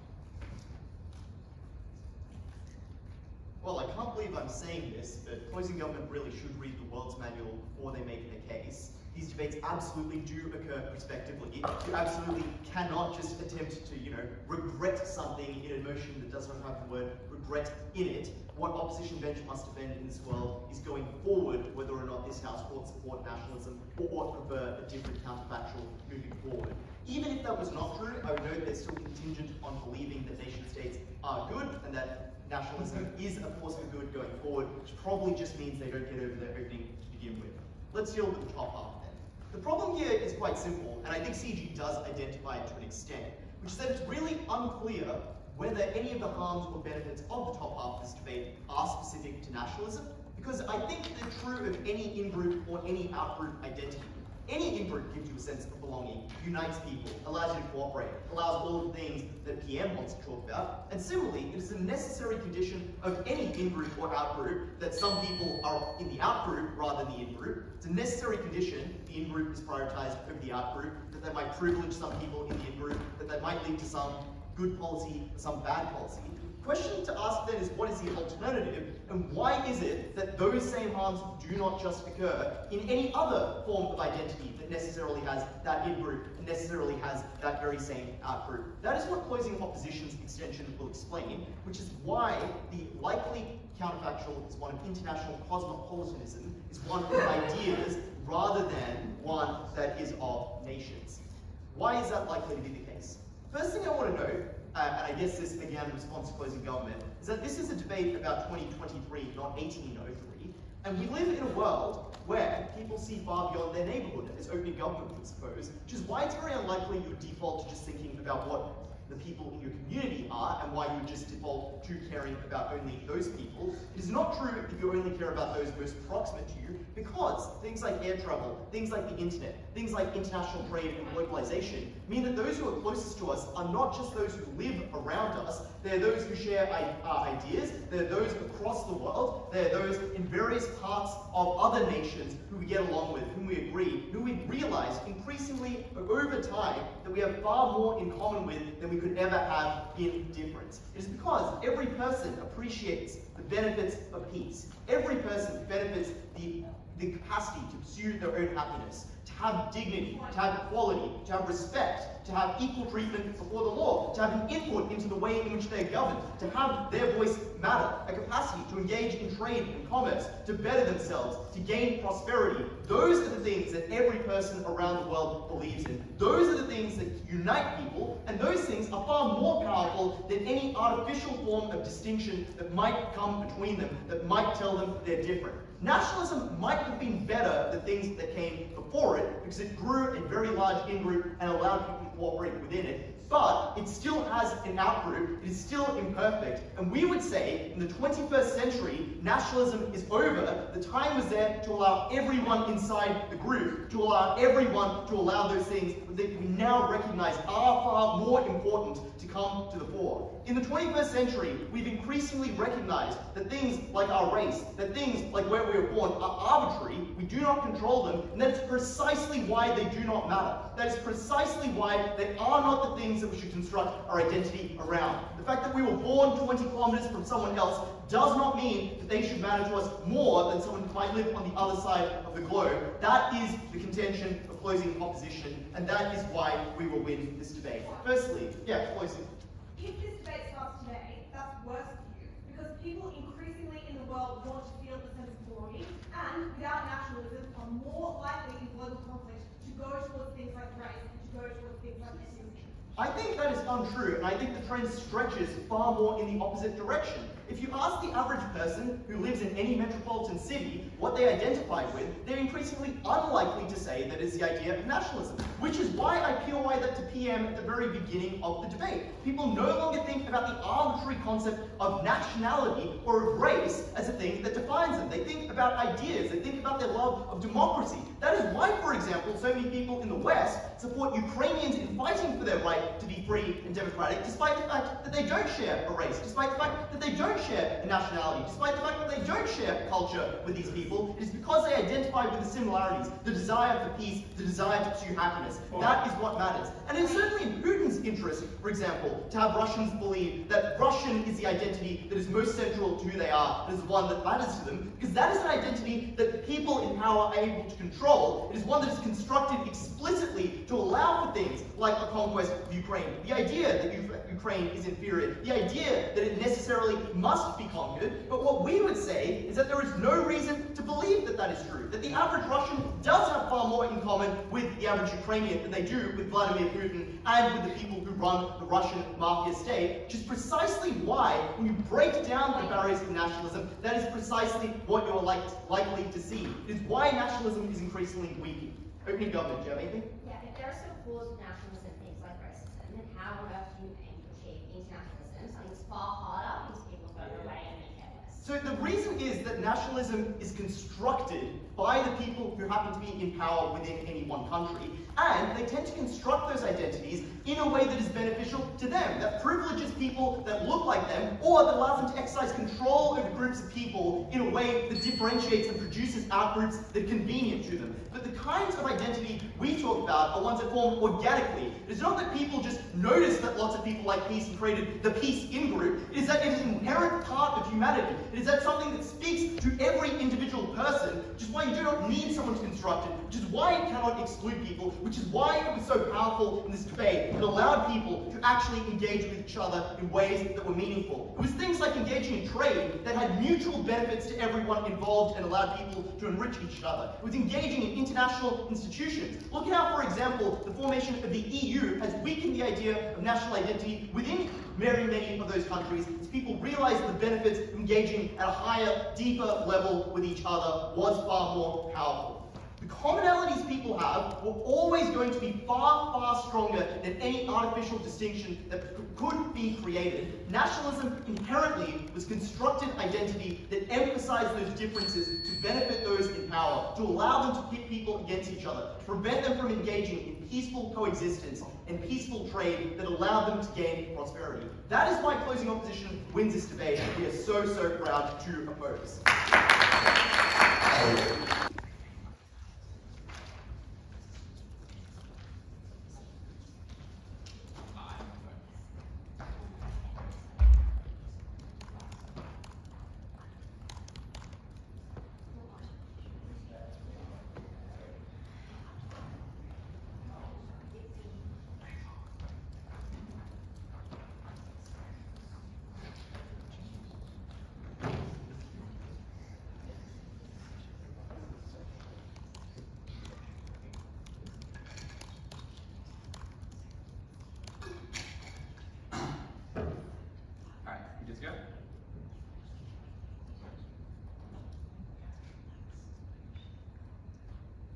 Well, I can't believe I'm saying this, but closing government really should read the world's manual before they make their case. These debates absolutely do occur prospectively. You absolutely cannot just attempt to, you know, regret something in a motion that does not have the word regret in it. What opposition bench must defend in this world is going forward whether or not this House ought to support nationalism or ought to prefer a different counterfactual moving forward. Even if that was not true, I would note they're still contingent on believing that nation states are good and that nationalism is a force for good going forward, which probably just means they don't get over their opening to begin with. Let's deal with the top half. The problem here is quite simple, and I think C G does identify it to an extent, which is that it's really unclear whether any of the harms or benefits of the top half of this debate are specific to nationalism, because I think they're true of any in-group or any out-group identity. Any in-group gives you a sense of belonging, unites people, allows you to cooperate, allows all the things that P M wants to talk about, and similarly, it is a necessary condition of any in-group or out-group that some people are in the out-group rather than the in-group. It's a necessary condition the in-group is prioritized over the out-group, that they might privilege some people in the in-group, that they might lead to some good policy or some bad policy. The question to ask then is, what is the alternative, and why is it that those same harms do not just occur in any other form of identity that necessarily has that in-group and necessarily has that very same out-group? That is what closing opposition's extension will explain, which is why the likely counterfactual is one of international cosmopolitanism, is one of ideas rather than one that is of nations. Why is that likely to be the case? First thing I want to note, Uh, and I guess this, again, in response to closing government, is that this is a debate about twenty twenty-three, not eighteen oh three, and we live in a world where people see far beyond their neighbourhood, as open government would suppose, which is why it's very unlikely you would default to just thinking about what the people in your community are, and why you would just default to caring about only those people. It is not true that you only care about those most proximate to you, because things like air travel, things like the internet, things like international trade and globalization mean that those who are closest to us are not just those who live around us, they're those who share our ideas, they're those across the world, they're those in various parts of other nations who we get along with, whom we agree, who we realize increasingly over time that we have far more in common with than we could ever have in difference. It is because every person appreciates the benefits of peace. Every person benefits the, the capacity to pursue their own happiness, to have dignity, to have equality, to have respect, to have equal treatment before the law, to have an input into the way in which they are governed, to have their voice matter, a capacity to engage in trade and commerce, to better themselves, to gain prosperity. Those are the things that every person around the world believes in. Those are the things that unite people, and those things are far more powerful than any artificial form of distinction that might come between them, that might tell them they're different. Nationalism might have been better than things that came before it, because it grew a very large in-group and allowed people to cooperate within it, but it still has an out-group, it is still imperfect, and we would say in the twenty-first century, nationalism is over. The time was there to allow everyone inside the group, to allow everyone to allow those things that we now recognize are far more important to come to the fore. In the twenty-first century, we've increasingly recognized that things like our race, that things like where we were born are arbitrary, we do not control them, and that's precisely why they do not matter. That is precisely why they are not the things that we should construct our identity around. The fact that we were born twenty kilometers from someone else does not mean that they should matter to us more than someone who might live on the other side of the globe. That is the contention of closing opposition, and that is why we will win this debate. Firstly, yeah, closing. If this debate starts today, that's worse for you, because people increasingly in the world want to feel a sense of belonging, and without nationalism are more likely in global conflict to go towards things like race and to go towards things like ethnicity. I think that is untrue, and I think the trend stretches far more in the opposite direction. If you ask the average person who lives in any metropolitan city what they identify with, they're increasingly unlikely to say that it's the idea of nationalism, which is why I P O I that to P M at the very beginning of the debate. People no longer think about the arbitrary concept of nationality or of race as a thing that defines them. They think about ideas, they think about their love of democracy. That is why, for example, so many people in the West support Ukrainians in fighting for their right to be free and democratic, despite the fact that they don't share a race, despite the fact that they don't share a nationality, despite the fact that they don't share culture with these people. It is because they identify with the similarities, the desire for peace, the desire to pursue happiness. That is what matters. And it's certainly in Putin's interest, for example, to have Russians believe that Russian is the identity that is most central to who they are, that is the one that matters to them, because that is an identity that the people in power are able to control. It is one that is constructed explicitly to allow for things like the conquest of Ukraine, the idea that Ukraine is inferior, the idea that it necessarily must be conquered, but what we would say is that there is no reason to believe that that is true, that the average Russian does have far more in common with the average Ukrainian than they do with Vladimir Putin and with the people who run the Russian mafia state, which is precisely why, when you break down the barriers to nationalism, that is precisely what you're like, likely to see. It is why nationalism is increasingly weakening. Opening government, do you have anything? Yeah, if there are still flaws with nationalism, things like racism, then how on earth do you aim to achieve internationalism? far harder because people go their way and they care less. So the reason is that nationalism is constructed by the people who happen to be in power within any one country. And they tend to construct those identities in a way that is beneficial to them, that privileges people that look like them, or that allows them to exercise control over groups of people in a way that differentiates and produces outgroups that are convenient to them. But the kinds of identity we talk about are ones that form organically. It's not that people just notice that lots of people like peace and created the peace in-group. It is that it is an inherent part of humanity. It is that something that speaks to every individual person, which is why you do not need someone to construct it, which is why it cannot exclude people, which is why it was so powerful in this debate. It allowed people to actually engage with each other in ways that were meaningful. It was things like engaging in trade that had mutual benefits to everyone involved and allowed people to enrich each other. It was engaging in international institutions. Look at how, for example, the formation of the E U has weakened the idea of national identity within very many of those countries, as people realized the benefits of engaging at a higher, deeper level with each other was far more powerful. The commonalities people have were always going to be far, far stronger than any artificial distinction that could be created. Nationalism inherently was constructed identity that emphasized those differences to benefit those in power, to allow them to pit people against each other, to prevent them from engaging in peaceful coexistence and peaceful trade that allowed them to gain prosperity. That is why closing opposition wins this debate, and we are so, so proud to oppose.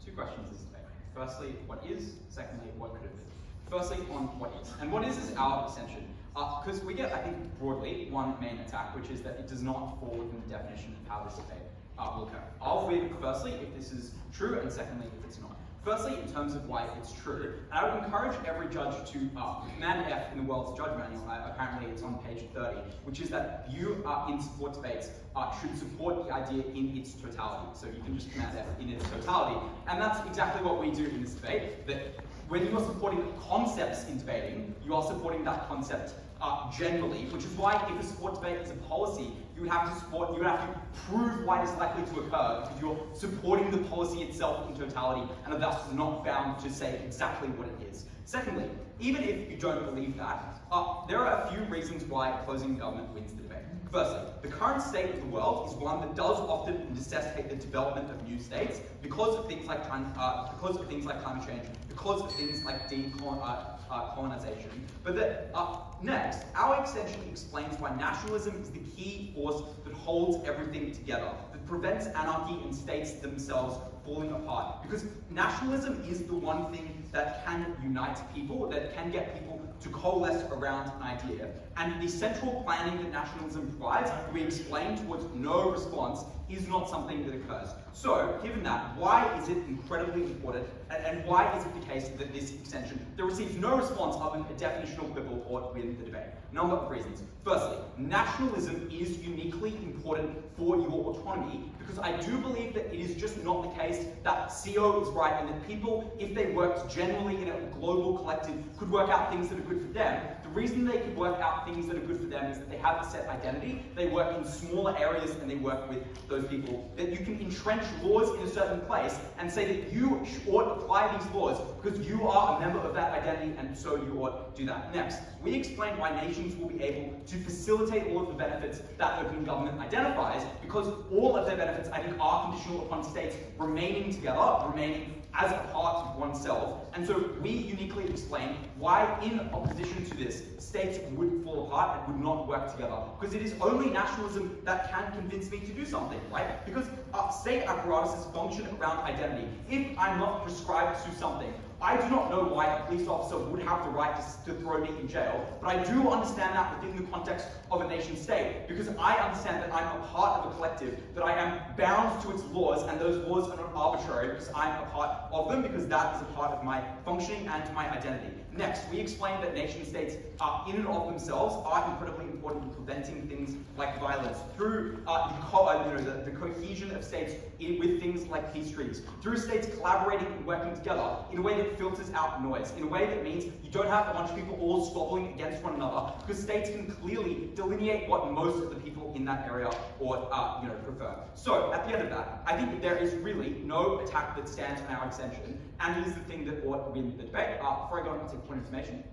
Two questions this debate. Firstly, what is? Secondly, what could it be? Firstly, on what is. And what is is our ascension. Because uh, we get, I think, broadly, one main attack, which is that it does not fall within the definition of how this debate uh, will occur. I'll read, firstly, if this is true, and secondly, if it's not. Firstly, in terms of why it's true, I would encourage every judge to uh, man F in the world's judge manual, uh, apparently it's on page thirty, which is that you uh, in support debates uh, should support the idea in its totality. So you can just command F in its totality, and that's exactly what we do in this debate, that when you are supporting concepts in debating, you are supporting that concept uh, generally, which is why if a support debate is a policy, you would have to support, you would have to prove why it is likely to occur, because you're supporting the policy itself in totality, and are thus not bound to say exactly what it is. Secondly, even if you don't believe that, uh, there are a few reasons why closing government wins the debate. Firstly, the current state of the world is one that does often necessitate the development of new states because of things like time, uh, because of things like climate change, because of things like decolonization. Uh, Uh, colonization. But that, uh, next, our extension explains why nationalism is the key force that holds everything together, that prevents anarchy and states themselves falling apart. Because nationalism is the one thing that can unite people, that can get people to coalesce around an idea. And the central planning that nationalism provides, we explain towards no response, is not something that occurs. So, given that, why is it incredibly important, and, and why is it the case that this extension that receives no response other than a definitional quibble ought to win the debate? A number of reasons. Firstly, nationalism is uniquely important for your autonomy, because I do believe that it is just not the case that C O is right, and that people, if they worked generally in a global collective, could work out things that are good for them. The reason they could work out things that are good for them is that they have a set identity, they work in smaller areas, and they work with those people. That you can entrench laws in a certain place and say that you ought to apply these laws because you are a member of that identity, and so you ought to do that. Next, we explain why nations will be able to facilitate all of the benefits that open government identifies, because all of their benefits, I think, are conditional upon states remaining together, remaining as a part of oneself. And so we uniquely explain why, in opposition to this, states would fall apart and would not work together. Because it is only nationalism that can convince me to do something, right? Because uh, state apparatuses function around identity. If I'm not prescribed to something, I do not know why a police officer would have the right to, to throw me in jail, but I do understand that within the context of a nation state, because I understand that I'm a part of a collective, that I am bound to its laws, and those laws are not arbitrary because I'm a part of them, because that is a part of my functioning and my identity. Next, we explained that nation states uh, in and of themselves are incredibly important in preventing things like violence through uh, the, co uh, you know, the, the cohesion of states in, with things like peace treaties, through states collaborating and working together in a way that filters out noise, in a way that means you don't have a bunch of people all squabbling against one another, because states can clearly delineate what most of the people in that area or uh, you know, prefer. So at the end of that, I think that there is really no attack that stands on our extension, and it is the thing that ought to win the debate. Uh, before I go on to point of information.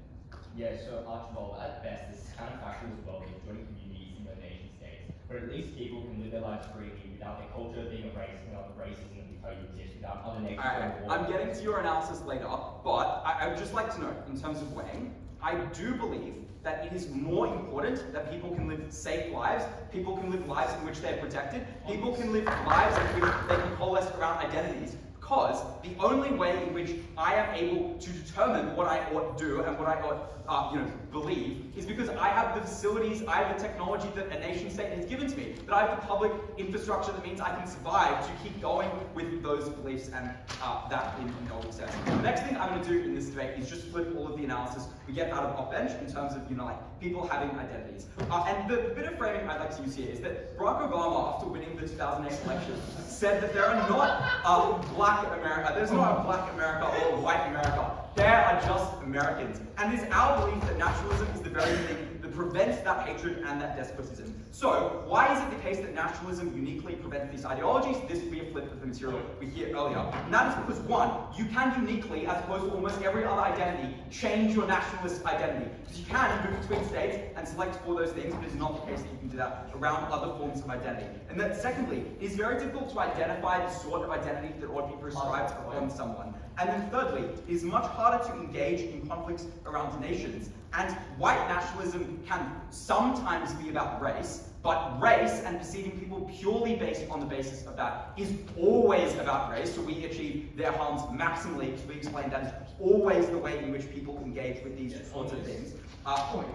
Yeah, so Archibald, at best, this is counterfactual as well, with joining communities in their nation states, where at least people can live their lives freely without their culture being erased, without the racism that we totally exist, without other nations. Alright, I'm getting to your analysis later, but I, I would just like to note, in terms of weighing, I do believe that it is more important that people can live safe lives, people can live lives in which they're protected, people can live lives in which they can coalesce around identities, because the only way in which I am able to determine what I ought to do and what I ought uh, you know, believe is because I have the facilities, I have the technology that a nation state has given to me, that I have the public infrastructure that means I can survive to keep going with those beliefs and uh, that in the old sense. The next thing I'm going to do in this debate is just flip all of the analysis we get out of Upbench in terms of you know, like people having identities. Uh, and the bit of framing I'd like to use here is that Barack Obama, after winning the two thousand eight election, said that there are not uh, black America, there's not a black America or a white America. There are just Americans. And it's our belief that nationalism is the very thing that prevents that hatred and that despotism. So, why is it the case that nationalism uniquely prevents these ideologies? This will be a flip of the material we hear earlier. And that is because, one, you can uniquely, as opposed to almost every other identity, change your nationalist identity. Because you can move between states and select for those things, but it's not the case that you can do that around other forms of identity. And that, secondly, it is very difficult to identify the sort of identity that ought to be prescribed upon someone. And then thirdly, it is much harder to engage in conflicts around nations. And white nationalism can sometimes be about race, but race and perceiving people purely based on the basis of that is always about race, so we achieve their harms maximally, because we explain that is always the way in which people engage with these yes, sorts of things. Uh, point.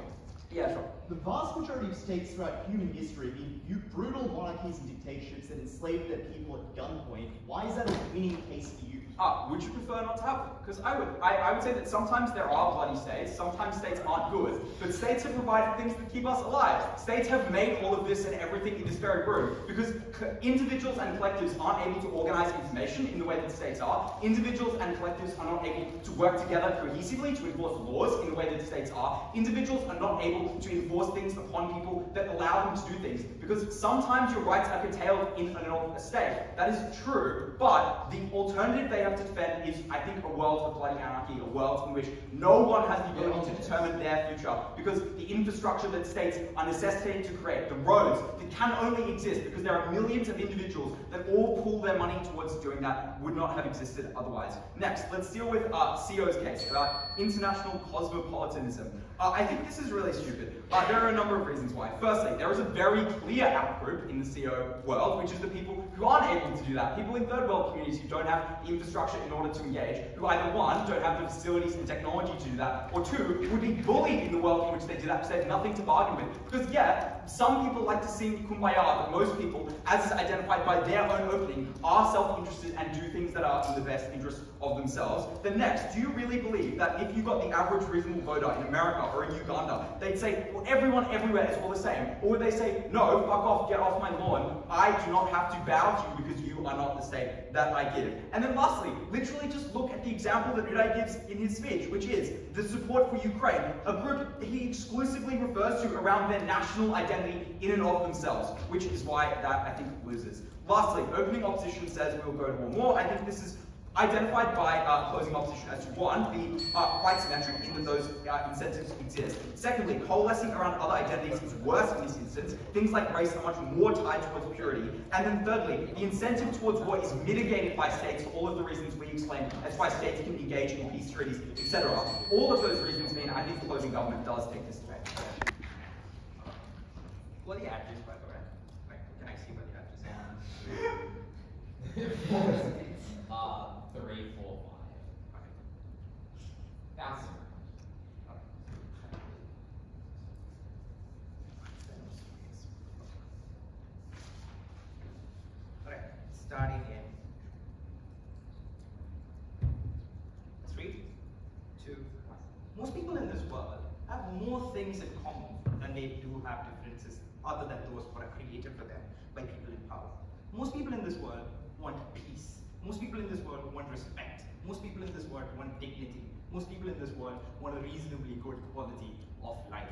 Yeah, sure. The vast majority of states throughout human history mean brutal monarchies and dictatorships that enslaved their people at gunpoint. Why is that a winning case for you? Ah, would you prefer not to have them? Because I would. I, I would say that sometimes there are bloody states, sometimes states aren't good, but states have provided things that keep us alive. States have made all of this and everything in this very room, because individuals and collectives aren't able to organize information in the way that states are. Individuals and collectives are not able to work together cohesively to enforce laws in the way that states are. Individuals are not able to enforce things upon people that allow them to do things, because sometimes your rights are curtailed in a state. That is true, but the alternative they have to defend is, I think, a world of bloody anarchy, a world in which no one has the ability to determine their future, because the infrastructure that states are necessitated to create, the roads that can only exist because there are millions of individuals that all pool their money towards doing that, would not have existed otherwise. Next, let's deal with uh, C O's case about international cosmopolitanism. Uh, I think this is really stupid. Uh, there are a number of reasons why. Firstly, there is a very clear outgroup in the C O world, which is the people who aren't able to do that, people in third world communities who don't have the infrastructure in order to engage, who either one, don't have the facilities and technology to do that, or two, would be bullied in the world in which they do that because they have nothing to bargain with. Because yeah, some people like to sing Kumbaya, but most people, as is identified by their own opening, are self-interested and do things that are in the best interest of themselves. Then next, do you really believe that if you got the average reasonable voter in America or in Uganda, they'd say, well, everyone everywhere is all the same? Or would they say, no, fuck off, get off my lawn, I do not have to bow to you because you are not the state that I give? And then lastly, literally just look at the example that Udai gives in his speech, which is the support for Ukraine, a group he exclusively refers to around their national identity in and of themselves, which is why that, I think, loses. Lastly, opening opposition says we will go to war more. I think this is identified by uh, closing opposition as to one, the uh, quite symmetric in that those uh, incentives exist. Secondly, coalescing around other identities is worse in this instance. Things like race are much more tied towards purity. And then thirdly, the incentive towards war is mitigated by states for all of the reasons we explained. That's why states can engage in peace treaties, et cetera. All of those reasons mean I think closing government does take this debate. What are the actors, by the way? Like, can I see what the actors are? Uh, three, four, five. starting in three, two, one. Most people in this world have more things in common than they do have differences other than those that are created for them by people in power. Most people in this world want peace. Most people in this world want respect. Most people in this world want dignity. Most people in this world want a reasonably good quality of life.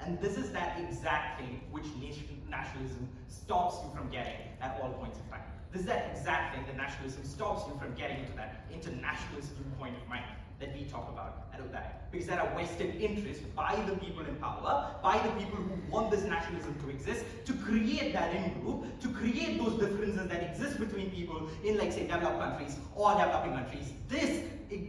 And this is that exact thing which nation, nationalism stops you from getting at all points of time. This is that exact thing that nationalism stops you from getting into that internationalist viewpoint of mind that we talk about at Udai. Because there are vested interests by the people in power, by the people who want this nationalism to exist, to create that in-group, to create those differences that exist between people in, like, say, developed countries or developing countries. This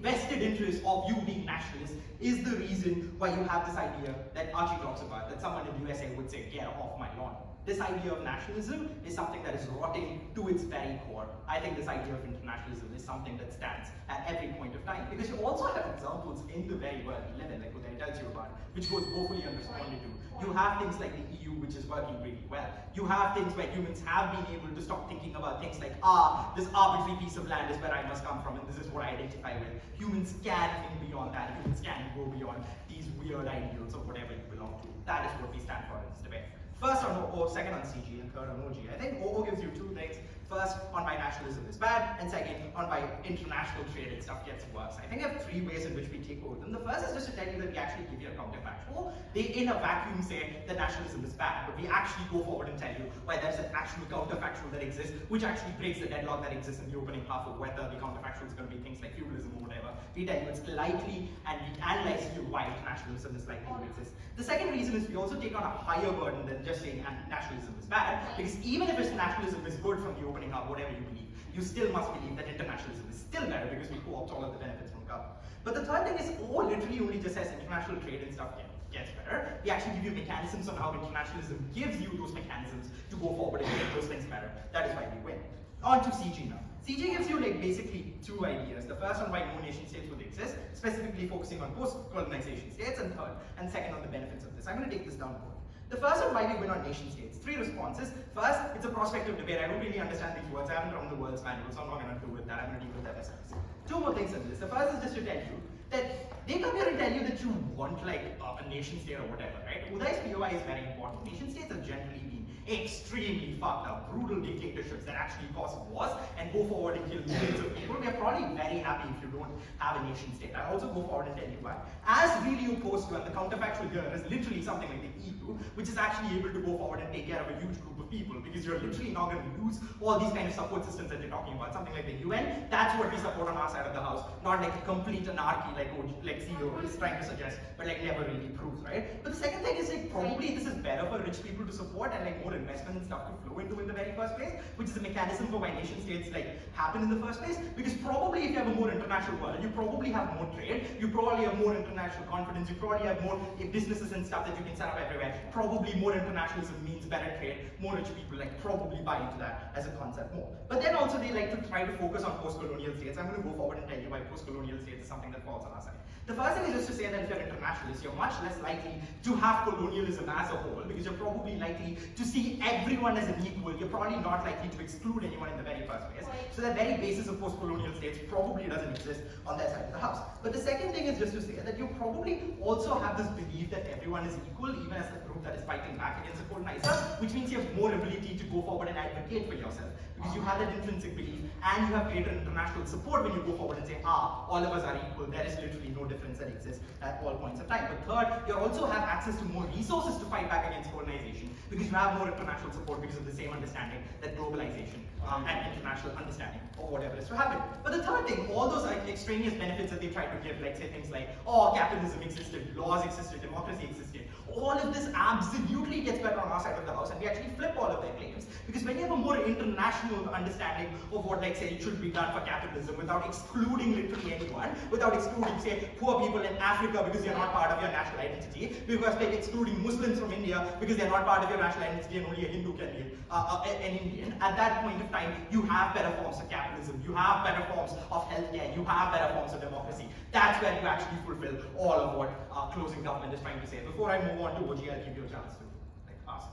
vested interest of you being nationalist is the reason why you have this idea that Archie talks about, that someone in the U S A would say, get off my lawn. This idea of nationalism is something that is rotting to its very core. I think this idea of internationalism is something that stands at every point of time, because you also have examples in the very world we live in, like Udai tells you about, which goes woefully unresponded to. You have things like the E U, which is working really well. You have things where humans have been able to stop thinking about things like, ah, this arbitrary piece of land is where I must come from, and this is what I identify with. Humans can think beyond that. Humans can go beyond these weird ideals of whatever you belong to. That is what we stand for in this debate. First on O O, second on C G, and third on O G. I think O O gives you two things. First, on why nationalism is bad, and second, on why international trade and stuff gets worse. I think I have three ways in which we take both. And the first is just to tell you that we actually give you a counterfactual. They, in a vacuum, say that nationalism is bad, but we actually go forward and tell you why there's an actual counterfactual that exists, which actually breaks the deadlock that exists in the opening half of whether the counterfactual is going to be things like feudalism or whatever. We tell you it's likely, and we analyze you why nationalism is likely to exist. The second reason is we also take on a higher burden than just saying nationalism is bad, because even if it's nationalism is good from the opening up, whatever you believe, you still must believe that internationalism is still better because we co-opt all of the benefits from government. But the third thing is all literally only just says international trade and stuff gets better. We actually give you mechanisms on how internationalism gives you those mechanisms to go forward and make those things better. That is why we win. On to C G now. C G gives you like basically two ideas. The first on why no nation states would exist, specifically focusing on post-colonization states, and third, and second on the benefits of this. I'm going to take this down both. The first one, why we win on nation states. Three responses. First, it's a prospective debate. I don't really understand these words. I haven't run the world's manual, so I'm not going to deal with that. I'm going to deal with that ourselves. Two more things in this. The first is just to tell you that they come here and tell you that you want like a nation state or whatever, right? Udai's P O I is very important. Nation states are generally been extremely fucked up, brutal dictatorships that actually cause wars and go forward and kill millions of people. We are probably very happy if you don't have a nation state. I'll also go forward and tell you why. As really opposed to, and the counterfactual here is literally something like the E U, which is actually able to go forward and take care of a huge group of people, because you're literally not going to use all these kind of support systems that they're talking about. Something like the U N, that's what we support on our side of the house, not like a complete anarchy like like C E O is trying to suggest, but like never really proves, right? But the second thing is like probably this is better for rich people to support and like more investment and stuff to flow into in the very first place, which is a mechanism for why nation states like happen in the first place. Because probably if you have a more international world, you probably have more trade, you probably have more international confidence, you probably have more businesses and stuff that you can set up everywhere. Probably more internationalism means better trade, more rich people like probably buy into that as a concept more. But then also they like to try to focus on post-colonial states. I'm going to go forward and tell you why post-colonial states is something that falls on our side. The first thing is just to say that if you're internationalist, you're much less likely to have colonialism as a whole, because you're probably likely to see everyone as an equal. You're probably not likely to exclude anyone in the very first place. So the very basis of post-colonial states probably doesn't exist on that side of the house. But the second thing is just to say that you probably also have this belief that everyone is equal, even as the group that is fighting back against the colonizer, which means you have more ability to go forward and advocate for yourself, because you have that intrinsic belief and you have greater international support when you go forward and say, ah, all of us are equal. There is literally no difference that exists at all points of time. But third, you also have access to more resources to fight back against colonization, because you have more international support because of the same understanding that globalization um, and international understanding of whatever is to happen. But the third thing, all those like, extraneous benefits that they try to give, like say things like, oh, capitalism existed, laws existed, democracy existed, all of this absolutely gets better on our side of the house, and we actually flip all of their claims, because when you have a more international understanding of what, like say, should be done for capitalism without excluding literally anyone, without excluding, say, poor people in Africa because they're not part of your national identity, because like excluding Muslims from India because they're not part of your national identity and only a Hindu can be uh, uh, an Indian. At that point of time, you have better forms of capitalism, you have better forms of healthcare, you have better forms of democracy. That's where you actually fulfill all of what uh, closing government is trying to say. Before I move on to O G, I'll give you a chance to like ask.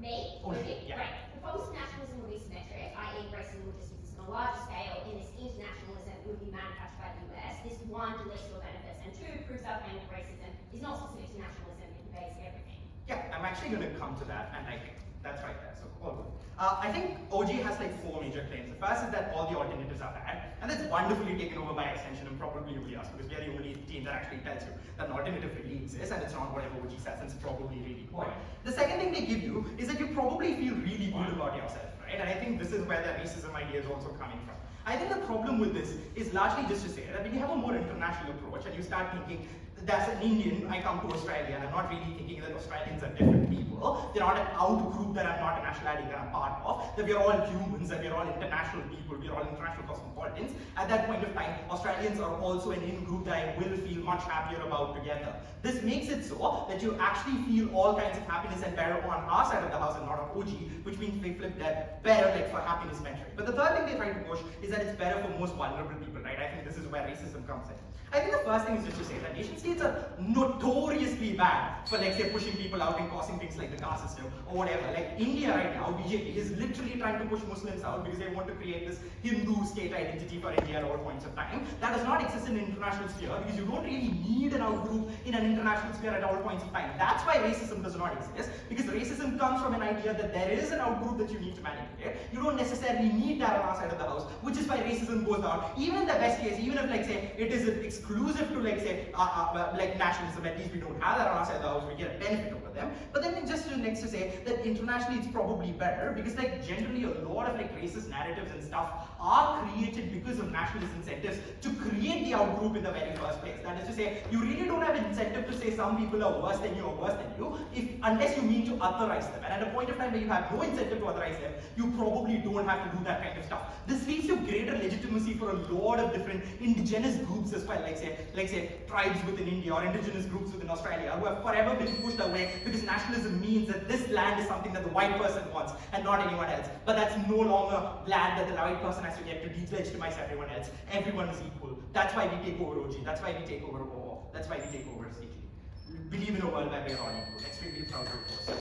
Me? Oh, okay. Yeah. Right. Proposed nationalism will be symmetric, that is racism will just exist. non-relational benefits, and two, proves our claim that racism is not specific to nationalism, it invades everything. Yeah, I'm actually going to come to that, and I think that's right there, so all good. Uh, I think O G has like four major claims. The first is that all the alternatives are bad, and that's wonderfully taken over by extension and probably nobody else, because we are the only team that actually tells you that an alternative really exists, and it's not whatever O G says, and it's probably really poor. The second thing they give you is that you probably feel really good about yourself, right? And I think this is where the racism idea is also coming from. I think the problem with this is largely just to say that when you have a more international approach and you start thinking, that's an Indian, I come to Australia, and I'm not really thinking that Australians are different people, they're not an out-group that I'm not a nationality that I'm part of, that we're all humans, that we're all international people, we're all international cosmopolitans. At that point of time, Australians are also an in-group that I will feel much happier about together. This makes it so that you actually feel all kinds of happiness and better on our side of the house and not on O G, which means they flip that better like for happiness metric. But the third thing they try to push is that it's better for most vulnerable people, right? I think this is where racism comes in. I think the first thing is just to say that nation states are notoriously bad for, like, say, pushing people out and causing things like the caste system or whatever. Like India right now, B J P is literally trying to push Muslims out because they want to create this Hindu state identity for India at all points of time. That does not exist in an international sphere because you don't really need an outgroup in an international sphere at all points of time. That's why racism does not exist, because racism comes from an idea that there is an outgroup that you need to manipulate. You don't necessarily need that on our side of the house, which is why racism goes down. Even in the best case, even if, like, say, it is exclusive to, like, say, uh, uh, like nationalism, at least we don't have that on our side of the house, we get a benefit over them. But then just to next to say that internationally it's probably better, because, like, generally a lot of, like, racist narratives and stuff are created because of nationalist incentives to create the outgroup in the very first place. That is to say, you really don't have an incentive to say some people are worse than you or worse than you, if unless you mean to otherize them. And at a point of time where you have no incentive to otherize them, you probably don't have to do that kind of stuff. This leads to greater legitimacy for a lot of different indigenous groups as well, like say, like say tribes within India or indigenous groups within Australia, who have forever been pushed away because nationalism means that this land is something that the white person wants and not anyone else. But that's no longer land that the white person has to get to delegitimize everyone else. Everyone is equal. That's why we take over O G. That's why we take over O O. That's why we take over C G. Believe in a world where we are all equal. Extremely proud of us.